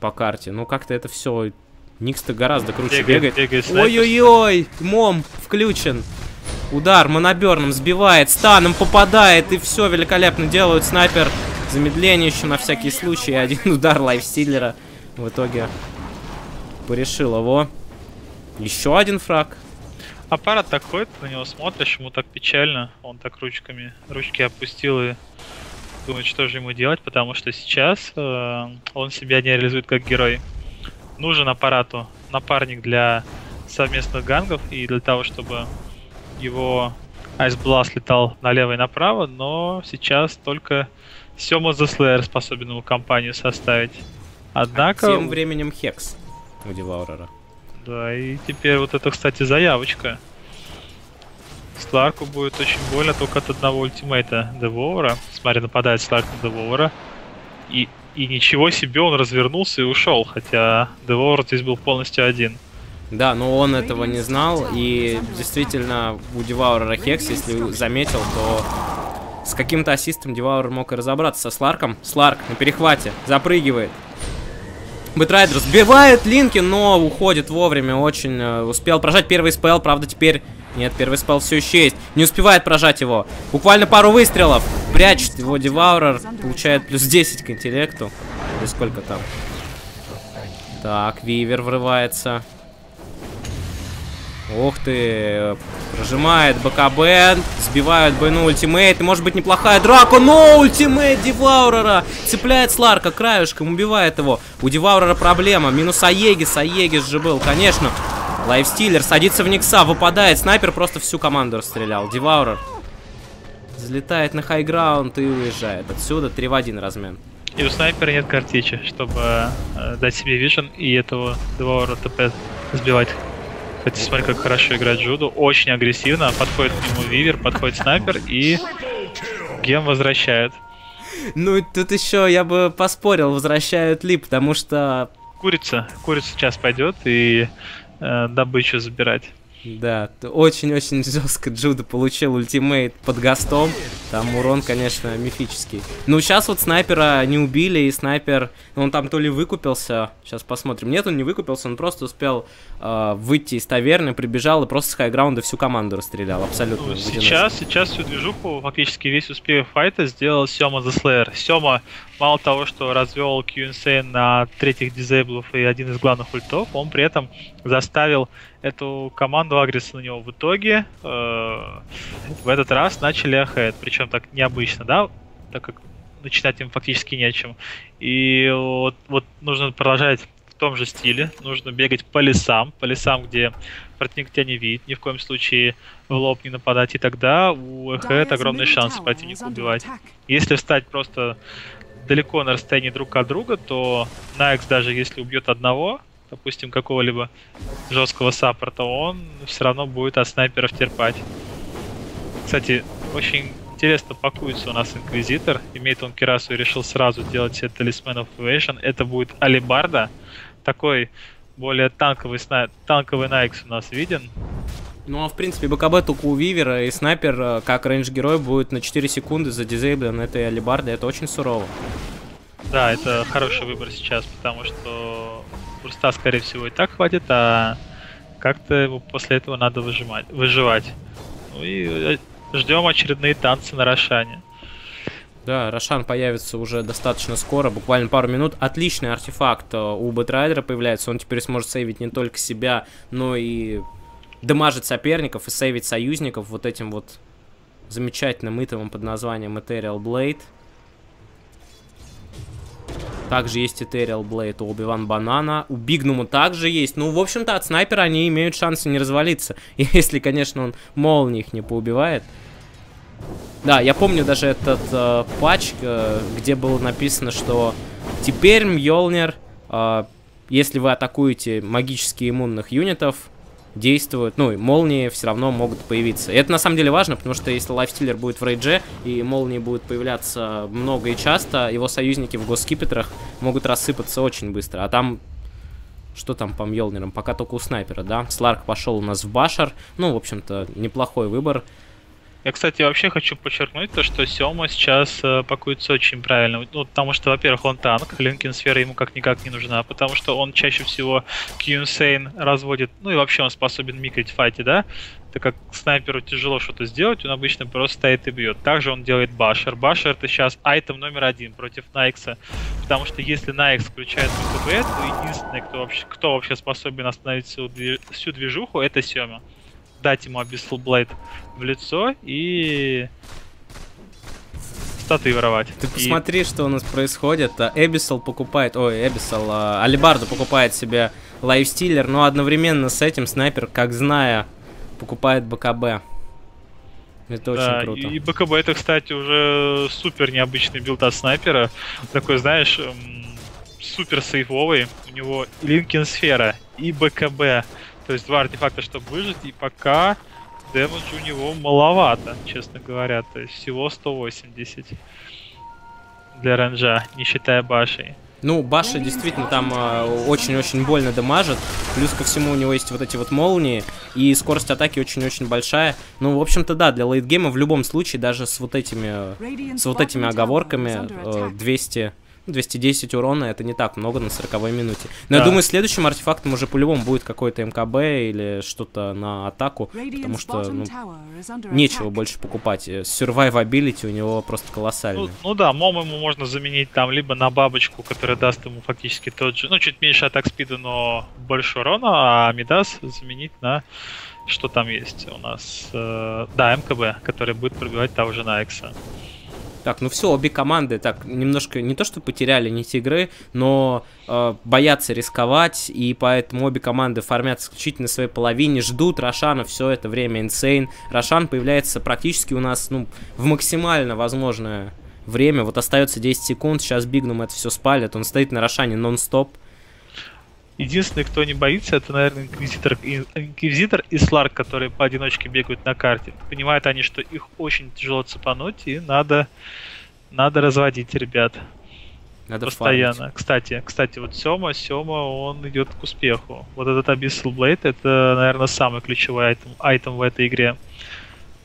по карте. Ну, как-то это все... Никс-то гораздо круче бегает. Ой-ой-ой! Мом включен. Удар моноберном сбивает, станом попадает, и все великолепно делают. Снайпер замедление еще на всякий случай. Один удар лайфстиллера в итоге... Решил его. Еще один фраг. Аппарат так ходит, на него смотришь, ему так печально. Он так ручки опустил и думает, что же ему делать, потому что сейчас он себя не реализует как герой. Нужен аппарату напарник для совместных гангов и для того, чтобы его Айсбласт летал налево и направо, но сейчас только Сёма The Slayer способен ему компанию составить. Однако... А тем временем Хекс. У Деваурера. Да, и теперь вот это, кстати, заявочка. Сларку будет очень больно только от одного ультимейта Девоура. Смотри, нападает Сларк на Девоура. И ничего себе, он развернулся и ушел, хотя Девоур здесь был полностью один. Да, но он этого не знал, и действительно у Деваурера Хекс, если заметил, то... С каким-то ассистом Деваурер мог и разобраться со Сларком. Сларк на перехвате, запрыгивает. Бэтрайдер сбивает Линки, но уходит вовремя, очень успел прожать первый спел, правда теперь Нет, первый спелл все еще есть. Не успевает прожать его. Буквально пару выстрелов. Прячет его Деваурер. Получает плюс 10 к интеллекту. Или сколько там? Так, Вивер врывается. Ух ты. Прожимает БКБ. Сбивают Бэну ультимейт. Может быть, неплохая драка. Но ультимейт Деваурера. Цепляет Сларка краешком. Убивает его. У Деваурера проблема. Минус Аегис. Аегис же был, конечно. Лайфстиллер садится в Никса, выпадает. Снайпер просто всю команду расстрелял. Деваурер взлетает на хайграунд и уезжает. Отсюда 3 в 1 размен. И у снайпера нет картечи, чтобы дать себе вижен и этого Деваурера ТП сбивать. Хотя смотри, как хорошо играет Джуду. Очень агрессивно. Подходит к нему Вивер, подходит снайпер и Гем возвращает. Ну, тут еще я бы поспорил, возвращают ли, потому что... Курица сейчас пойдет и... добычу забирать. Да, очень-очень жестко Джуда получил ультимейт под гастом. Там урон, конечно, мифический. Ну, сейчас вот снайпера не убили, и снайпер, он там то ли выкупился, сейчас посмотрим. Нет, он не выкупился, он просто успел выйти из таверны, прибежал и просто с хайграунда всю команду расстрелял. Абсолютно. Ну, сейчас всю движуху, фактически весь успех файта сделал Сёма The Slayer. Сёма, мало того, что развел Q Insane на третьих дизейблов и один из главных ультов, он при этом заставил эту команду агресса на него в итоге. В этот раз начали Ahead. Причем так необычно, да? Так как начинать им фактически нечем. И вот нужно продолжать в том же стиле. Нужно бегать по лесам. По лесам, где противник тебя не видит. Ни в коем случае в лоб не нападать. И тогда у Ahead огромный шанс противника убивать. Если встать просто далеко на расстоянии друг от друга, то Найкс, даже если убьет одного, допустим, какого-либо жесткого саппорта, он все равно будет от снайперов терпать. Кстати, очень интересно пакуется у нас Инквизитор. Имеет он Кирасу и решил сразу делать себе талисман Evasion. Это будет Алибарда. Такой более танковый Найкс у нас виден. Ну, а в принципе, БКБ только у Вивера, и снайпер, как рейндж-герой, будет на 4 секунды задизейблен этой Алибардой. Это очень сурово. Да, это хороший выбор сейчас, потому что Бурста, скорее всего, и так хватит, а как-то его после этого надо выживать. Ну и ждем очередные танцы на Рошане. Да, Рошан появится уже достаточно скоро, буквально пару минут. Отличный артефакт у Бэтрайдера появляется, он теперь сможет сейвить не только себя, но и дамажить соперников и сейвить союзников вот этим вот замечательным итемом под названием Ethereal Blade. Также есть Ethereal Blade у Obi-Wan Banana. У Бигнума также есть. Ну, в общем-то, от снайпера они имеют шансы не развалиться. Если, конечно, он молнии их не поубивает. Да, я помню даже этот патч, где было написано, что теперь Мьёлнир, если вы атакуете магически иммунных юнитов, действуют, ну и молнии все равно могут появиться. И это на самом деле важно, потому что если лайфстиллер будет в рейдже, и молнии будут появляться много и часто, его союзники в госскипетрах могут рассыпаться очень быстро. А там, что там по Мьёлнирам? Пока только у снайпера, да? Сларк пошел у нас в башар. Ну, в общем-то, неплохой выбор. Я, кстати, вообще хочу подчеркнуть то, что Сёма сейчас пакуется очень правильно. Ну, потому что, во-первых, он танк, Линкин-сфера ему как-никак не нужна, потому что он чаще всего Q Insane разводит, ну и вообще он способен микать в файте, да? Так как снайперу тяжело что-то сделать, он обычно просто стоит и бьет. Также он делает башер. Башер — это сейчас айтем номер один против Найкса, потому что если Найкс включает МТБ, то единственный, кто вообще способен остановить всю движуху, это Сёма. Дать ему Abyssal Blade в лицо и статы воровать. Ты посмотри, что у нас происходит. Abyssal покупает... Ой, Abyssal... Алибарда покупает себе лайфстиллер, но одновременно с этим снайпер, как зная, покупает БКБ. Это да, очень круто. И БКБ это, кстати, уже супер необычный билд от снайпера. Такой, знаешь, супер сейфовый. У него Линкин сфера и БКБ. То есть два артефакта, чтобы выжить, и пока дэмэдж у него маловато, честно говоря. То есть всего 180 для ренджа, не считая башей. Ну, баша действительно там очень-очень больно дамажит. Плюс ко всему у него есть вот эти вот молнии. И скорость атаки очень-очень большая. Ну, в общем-то, да, для лейтгейма в любом случае, даже с вот этими оговорками 200... 210 урона, это не так много на 40-й минуте. Но да, я думаю, следующим артефактом уже по-любому будет какой-то МКБ или что-то на атаку, потому что ну, нечего больше покупать. Survivability у него просто колоссальный. Ну да, мом ему можно заменить там либо на бабочку, которая даст ему фактически тот же, ну чуть меньше атак спида, но больше урона, а Мидас заменить на... Что там есть у нас? Да, МКБ, который будет пробивать того же Найкса. Так, ну все, обе команды так немножко не то что потеряли нить игры, но боятся рисковать, и поэтому обе команды фармят исключительно на своей половине, ждут Рошана все это время. Insane. Рошан появляется практически у нас ну, в максимально возможное время. Вот остается 10 секунд, сейчас Бигнум это все спалит, он стоит на Рошане нон-стоп. Единственный, кто не боится, это, наверное, Инквизитор и Сларк, которые поодиночке бегают на карте. Понимают они, что их очень тяжело цепануть, и надо разводить ребят. Надо постоянно фармить. Кстати, вот Сёма, он идет к успеху. Вот этот Abyssal Blade, это, наверное, самый ключевой айтем в этой игре.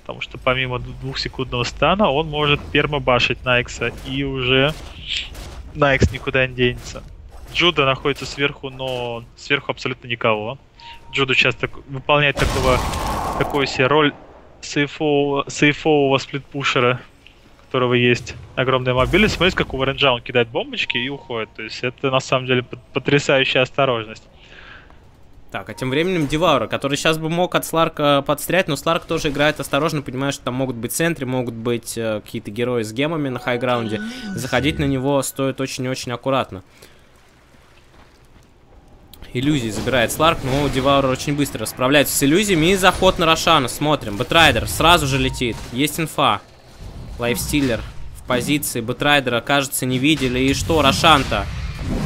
Потому что помимо двухсекундного стана, он может пермабашить Найкса, и уже Найкс никуда не денется. Джуда находится сверху, но сверху абсолютно никого. Джуда сейчас выполняет такую себе роль сейфового сплитпушера, у которого есть огромная мобильность. Смотрите, как у рейнджа он кидает бомбочки и уходит. То есть это на самом деле потрясающая осторожность. Так, а тем временем Деваура, который сейчас бы мог от Сларка подстрять, но Сларк тоже играет осторожно, понимая, что там могут быть центры, могут быть какие-то герои с гемами на хайграунде. Заходить на него стоит очень-очень аккуратно. Иллюзии забирает Сларк, но Деваур очень быстро справляется с иллюзиями. И заход на Рошана, смотрим. Бэтрайдер сразу же летит. Есть инфа. Лайфстиллер в позиции Бэтрайдера, кажется, не видели. И что, Рошан-то?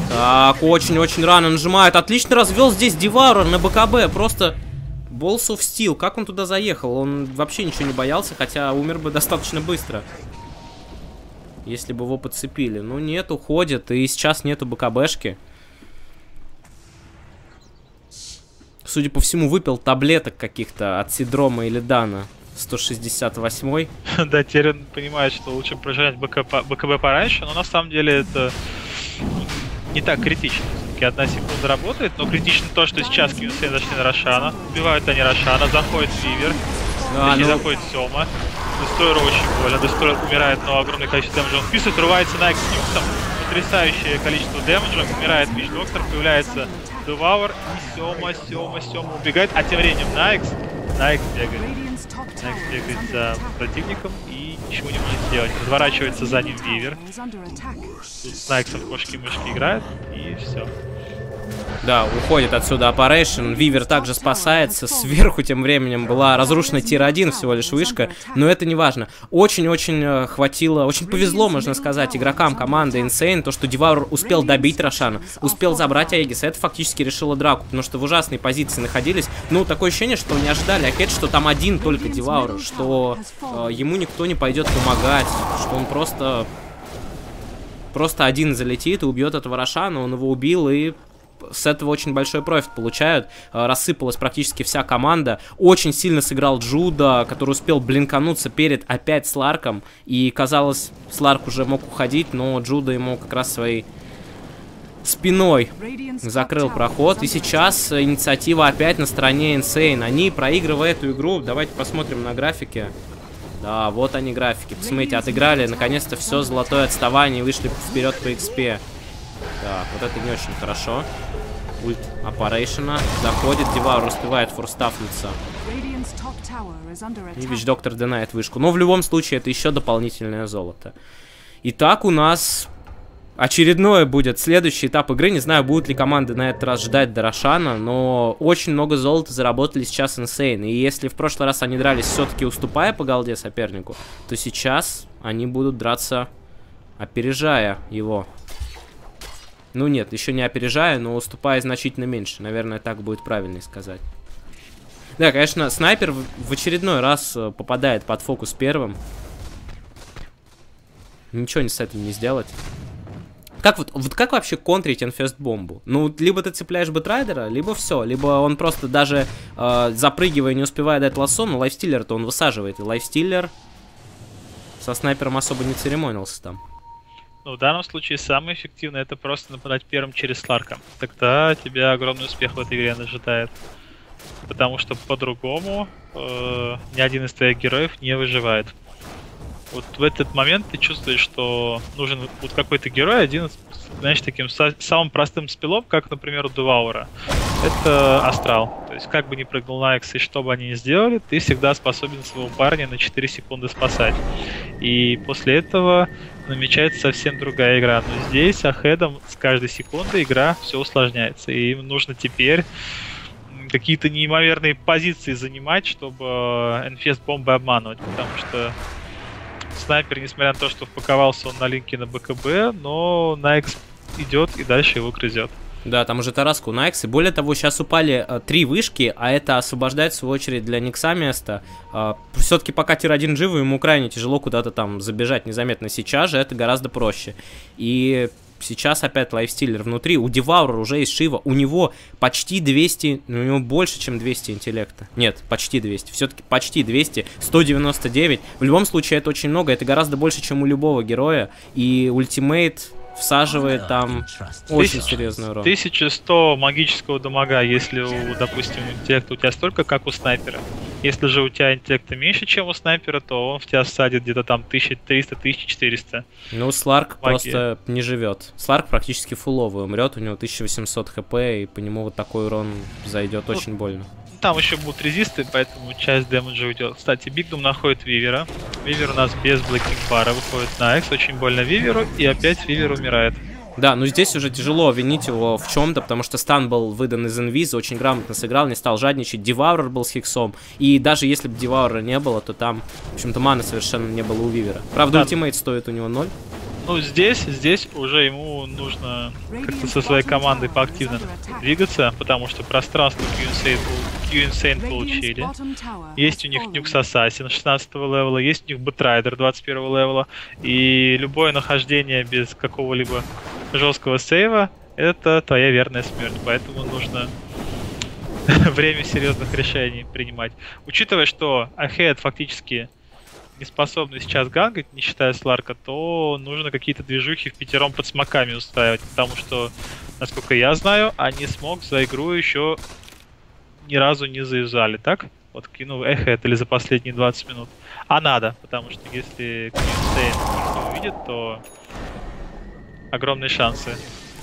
Так, очень-очень рано нажимает. Отлично развел здесь Деваур на БКБ. Просто Balls of Steel. Как он туда заехал? Он вообще ничего не боялся, хотя умер бы достаточно быстро, если бы его подцепили. Ну нет, уходит. И сейчас нету БКБшки. Судя по всему, выпил таблеток каких-то от Сидрома или Дана. 168-й. Да, теперь он понимает, что лучше прожать БКБ пораньше, но на самом деле это не так критично. Все-таки одна секунда работает, но критично то, что сейчас Кьюсей зашли на Рошана. Убивают они Рошана, заходит Сивер, заходит Сёма. Дестройер очень больно, Дестройер умирает, но огромное количество дэмэджа он вписывает, рвается на X-Нюксом. Потрясающее количество дэмэджа, умирает Мич Доктор, появляется Деваур, и Сёма убегает, а тем временем Найкс бегает. Найкс бегает за противником и ничего не может сделать. Разворачивается за ним Вивер. Тут с Найксом кошки-мышки играет, и все. Да, уходит отсюда Operation. Вивер также спасается. Сверху тем временем была разрушена тир-1, всего лишь вышка. Но это не важно. Очень-очень хватило, очень повезло, можно сказать, игрокам команды Insane, то, что Деваур успел добить Рошана, успел забрать Аегиса. Это фактически решило драку, потому что в ужасной позиции находились. Ну, такое ощущение, что не ожидали Ahead, что там один только Деваур, что ему никто не пойдет помогать, что он просто один залетит и убьет этого Рошана. Он его убил, и с этого очень большой профит получают. Рассыпалась практически вся команда. Очень сильно сыграл Джуда, который успел блинкануться перед опять Сларком. И казалось, Сларк уже мог уходить, но Джуда ему как раз своей спиной закрыл проход. И сейчас инициатива опять на стороне Insane. Они, проигрывая эту игру, давайте посмотрим на графики. Да, вот они графики. Посмотрите, отыграли. Наконец-то все золотое отставание. Вышли вперед по XP. Так, вот это не очень хорошо. Ульт Operation заходит, Деваур успевает форстафнуться. И Вич Доктор динает вышку. Но в любом случае это еще дополнительное золото. Итак, у нас очередное будет следующий этап игры. Не знаю, будут ли команды на этот раз ждать до Рошана, но очень много золота заработали сейчас Insane. И если в прошлый раз они дрались все-таки уступая по голде сопернику, то сейчас они будут драться, опережая его. Ну нет, еще не опережая, но уступая значительно меньше. Наверное, так будет правильнее сказать. Да, конечно, снайпер в очередной раз попадает под фокус первым. Ничего с этим не сделать. Как вот как вообще контрить инфест-бомбу? Ну, либо ты цепляешь бэтрайдера, либо все. Либо он просто даже запрыгивая, не успевая дать лассо, но лайфстиллер-то он высаживает. И лайфстиллер со снайпером особо не церемонился там. Но в данном случае самое эффективное — это просто нападать первым через Сларка. Тогда тебя огромный успех в этой игре ожидает. Потому что по-другому ни один из твоих героев не выживает. Вот в этот момент ты чувствуешь, что нужен вот какой-то герой, один, знаешь, таким самым простым спилом, как, например, у Деваура. Это Астрал. То есть как бы ни прыгнул на Экс и что бы они ни сделали, ты всегда способен своего парня на 4 секунды спасать. И после этого намечается совсем другая игра. Но здесь Ahead'ом с каждой секунды игра все усложняется. И им нужно теперь какие-то неимоверные позиции занимать, чтобы Энфест бомбы обманывать. Потому что снайпер, несмотря на то, что впаковался он на линке на БКБ, но на Экс идет и дальше его грызет. Да, там уже Тараску на Экс. И более того, сейчас упали 3 вышки, а это освобождает в свою очередь для Никса место. Все-таки пока тир-1 живы, ему крайне тяжело куда-то там забежать незаметно. Сейчас же это гораздо проще. И сейчас опять лайфстиллер внутри. У Деваура уже есть Шива. У него почти 200, у него больше, чем 200 интеллекта. Нет, почти 200. Все-таки почти 200. 199. В любом случае, это очень много. Это гораздо больше, чем у любого героя. И ультимейт всаживает там очень серьезный урон. 1100 магического дамага, если, допустим, интеллекта у тебя столько, как у снайпера. Если же у тебя интеллекта меньше, чем у снайпера, то он в тебя ссадит где-то там 1300-1400. Ну, Сларк просто не живет. Сларк практически фуловый умрет, у него 1800 хп, и по нему вот такой урон зайдет, ну, очень больно. Там еще будут резисты, поэтому часть демеджа уйдет. Кстати, Бигдум находит Вивера. Вивер у нас без блэкинг-бара выходит на Экс. Очень больно Виверу, и опять Вивер умирает. Да, но здесь уже тяжело винить его в чем-то, потому что стан был выдан из инвиза, очень грамотно сыграл, не стал жадничать. Деваурер был с хиксом, и даже если бы Деваурера не было, то там, в общем-то, маны совершенно не было у Вивера. Правда, ультимейт стоит у него 0. Ну, здесь уже ему нужно как-то со своей командой поактивно двигаться, потому что пространство Q-Insane получили. Есть у них Нюкс Ассасин 16 левела, есть у них Бэтрайдер 21 левела, и любое нахождение без какого-либо жесткого сейва — это твоя верная смерть, поэтому нужно время серьезных решений принимать. Учитывая, что Ahead фактически не способны сейчас гангать, не считая Сларка, то нужно какие-то движухи в пятером под смоками устраивать, потому что, насколько я знаю, они смог за игру еще ни разу не заюзали, так? Вот кинул Ahead или за последние 20 минут. А надо, потому что если Insane их не увидит, то огромные шансы.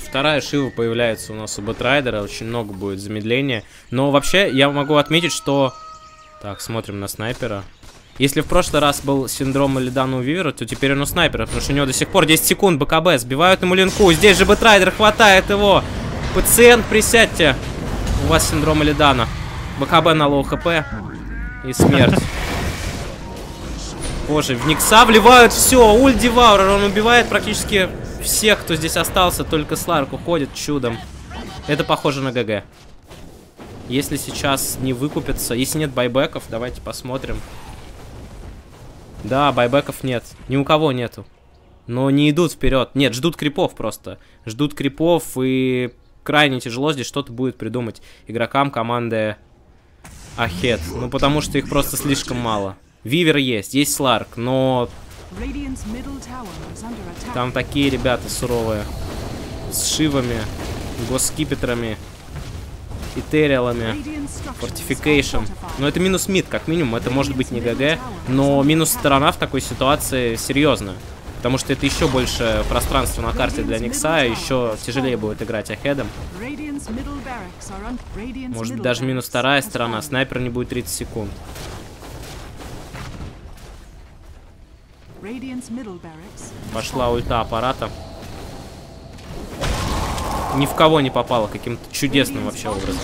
Вторая Шива появляется у нас у Бэтрайдера, очень много будет замедления. Но вообще я могу отметить, что... Так, смотрим на снайпера. Если в прошлый раз был синдром Элидана у Вивера, то теперь он у снайпера, потому что у него до сих пор 10 секунд, БКБ, сбивают ему линку, здесь же Бэтрайдер хватает его. Пациент, присядьте, у вас синдром Элидана. БКБ на лоу хп и смерть. Боже, в Никса вливают все, ульт Деваурер, он убивает практически всех, кто здесь остался, только Сларк уходит чудом. Это похоже на ГГ. Если сейчас не выкупятся, если нет байбеков, давайте посмотрим. Да, байбеков нет. Ни у кого нету. Но не идут вперед. Нет, ждут крипов просто. Ждут крипов, и крайне тяжело здесь что-то будет придумать игрокам команды Ahead. Ну, потому что их просто слишком мало. Вивер есть Сларк, но... Там такие ребята суровые. С шивами, госскипетрами, Итериалами, фортификейшн. Но это минус мид, как минимум. Это может быть не ГГ, но минус сторона в такой ситуации серьезно. Потому что это еще больше пространства на карте для Никса, еще тяжелее будет играть Ahead'ом. Может быть, даже минус вторая сторона. Снайпер не будет 30 секунд. Пошла ульта аппарата. Ни в кого не попало каким-то чудесным вообще образом.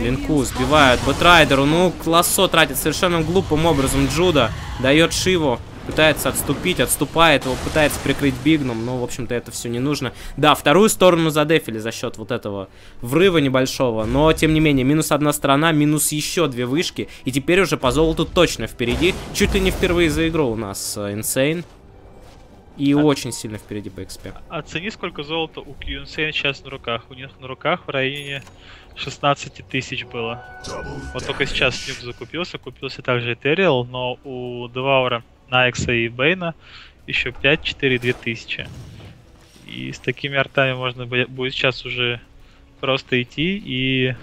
Линку сбивают. Бэтрайдеру, ну, классо тратит совершенно глупым образом Джуда. Дает Шиву. Пытается отступить, отступает. Его пытается прикрыть Бигном. Но, в общем-то, это все не нужно. Да, вторую сторону задефили за счет вот этого врыва небольшого. Но, тем не менее, минус одна сторона, минус еще 2 вышки. И теперь уже по золоту точно впереди. Чуть ли не впервые за игру у нас Insane. И очень сильно впереди по XP. Оцени, сколько золота у Q-Insane сейчас на руках. У них на руках в районе 16 тысяч было. Вот только сейчас Нюк закупился. Купился также Этериал, но у Деваура, Найкса и Бейна еще 5, 4, 2000. И с такими артами можно будет сейчас уже просто идти и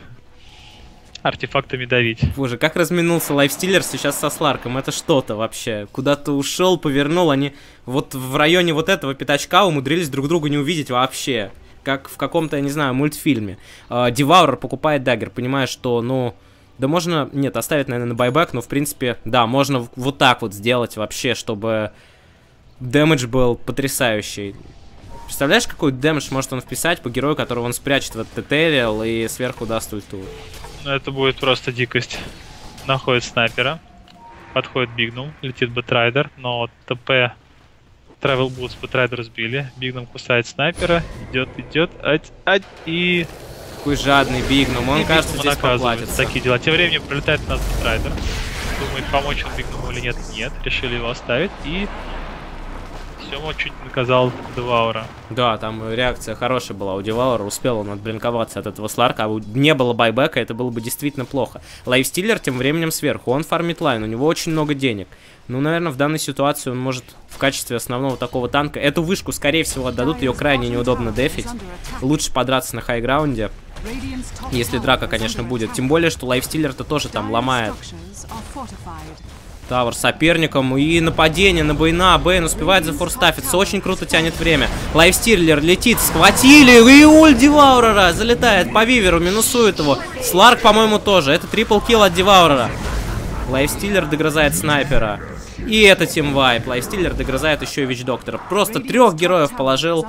артефактами давить. Боже, как разминулся Лайфстиллер сейчас со Сларком. Это что-то вообще. Куда-то ушел, повернул. Они вот в районе вот этого пятачка умудрились друг друга не увидеть вообще. Как в каком-то, я не знаю, мультфильме. Деваурер покупает даггер, понимая, что, ну... Да можно... Нет, оставить, наверное, на байбэк, но, в принципе, да, можно вот так вот сделать вообще, чтобы дэмэдж был потрясающий. Представляешь, какой дэмэдж может он вписать по герою, которого он спрячет в этот этериал и сверху даст ульту? Ну, это будет просто дикость. Находит снайпера, подходит Бигнум, летит Бэтрайдер, но ТП... Travel Boots Бэтрайдер сбили. Бигнум кусает снайпера. Идет, идет, ать, и... Какой жадный Бигнум. Он, кажется, здесь поплатится. Такие дела. Тем временем прилетает у нас Бэтрайдер. Думает, помочь он Бигнуму или нет. Нет. Решили его оставить. И... Сема чуть наказал Деваура. Да, там реакция хорошая была у Деваура. Успел он отблинковаться от этого Сларка. А не было байбека, это было бы действительно плохо. Лайфстиллер тем временем сверху. Он фармит лайн. У него очень много денег. Ну, наверное, в данной ситуации он может в качестве основного такого танка... Эту вышку, скорее всего, отдадут. Ее крайне неудобно дефить. Лучше подраться на хайграунде. Если драка, конечно, будет. Тем более, что Лайфстиллер-то тоже там ломает тавер соперником, и нападение на Бэйна. Бэйн успевает зафорстафиться, очень круто тянет время. Лайфстиллер летит, схватили, и уль Деваурера залетает по Виверу, минусует его. Сларк, по-моему, тоже. Это трипл килл от Деваурера. Лайфстиллер догрызает снайпера. И это тимвайп. Лайфстиллер догрызает еще и Вич-доктора. Просто трех героев положил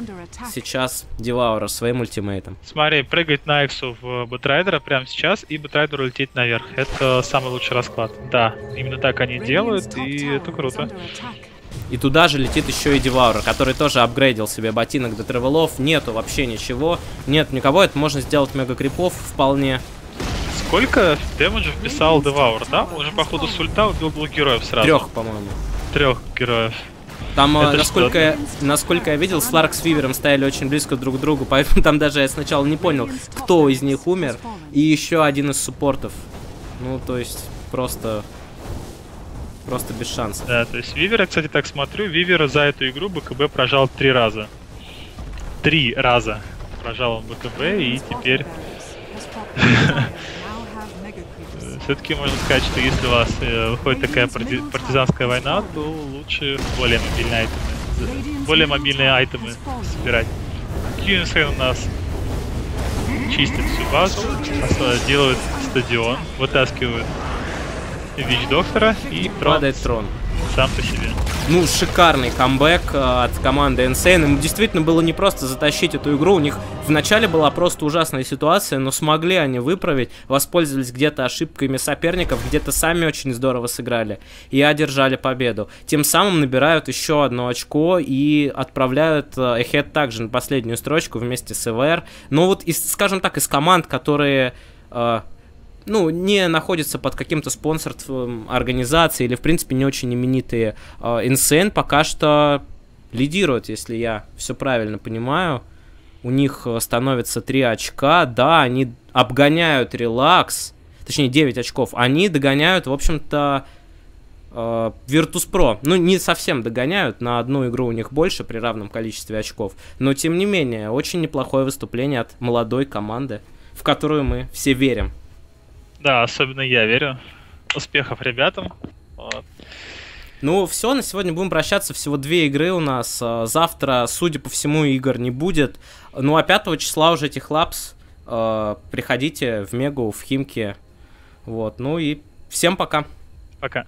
сейчас Деваурер своим ультимейтом. Смотри, прыгать на Эксу в Бэтрайдера прямо сейчас, и Бэтрайдер улетит наверх. Это самый лучший расклад. Да, именно так они делают, и это круто. И туда же летит еще и Деваурер, который тоже апгрейдил себе ботинок до тревелов. Нету вообще ничего. Нет никого, это можно сделать мега-крипов вполне. Сколько демеджа вписал Деваур, да? Он же, походу, с ульта убил двух героев сразу. Трех, по-моему. Трех героев. Там, насколько я видел, Сларк с Вивером стояли очень близко друг к другу, поэтому там даже я сначала не понял, кто из них умер. И еще один из суппортов. Ну, то есть, просто без шансов. Да, то есть Вивера, кстати, так смотрю, Вивера за эту игру БКБ прожал 3 раза. 3 раза прожал он БКБ, и теперь... Все-таки можно сказать, что если у вас выходит такая партизанская война, то лучше более мобильные айтемы собирать. Кьюнсхейн у нас чистит всю базу, делают стадион, вытаскивают Вич-доктора и трон. Падает трон. Сам по себе. Ну, шикарный камбэк от команды Insane. Им действительно было непросто затащить эту игру. У них вначале была просто ужасная ситуация, но смогли они выправить. Воспользовались где-то ошибками соперников, где-то сами очень здорово сыграли. И одержали победу. Тем самым набирают еще одно очко и отправляют Ahead также на последнюю строчку вместе с EVR. Но вот, скажем так, из команд, которые... Ну, не находятся под каким-то спонсорством организации или, в принципе, не очень именитые. Insane пока что лидирует, если я все правильно понимаю. У них становится 3 очка. Да, они обгоняют Relax, точнее, 9 очков. Они догоняют, в общем-то, Virtus.pro. Ну, не совсем догоняют, на одну игру у них больше при равном количестве очков. Но, тем не менее, очень неплохое выступление от молодой команды, в которую мы все верим. Да, особенно я верю. Успехов ребятам. Вот. Ну, все, на сегодня будем прощаться. Всего 2 игры у нас. Завтра, судя по всему, игр не будет. Ну, а 5 числа уже Техлапс. Приходите в Мегу, в Химки. Вот, ну и всем пока. Пока.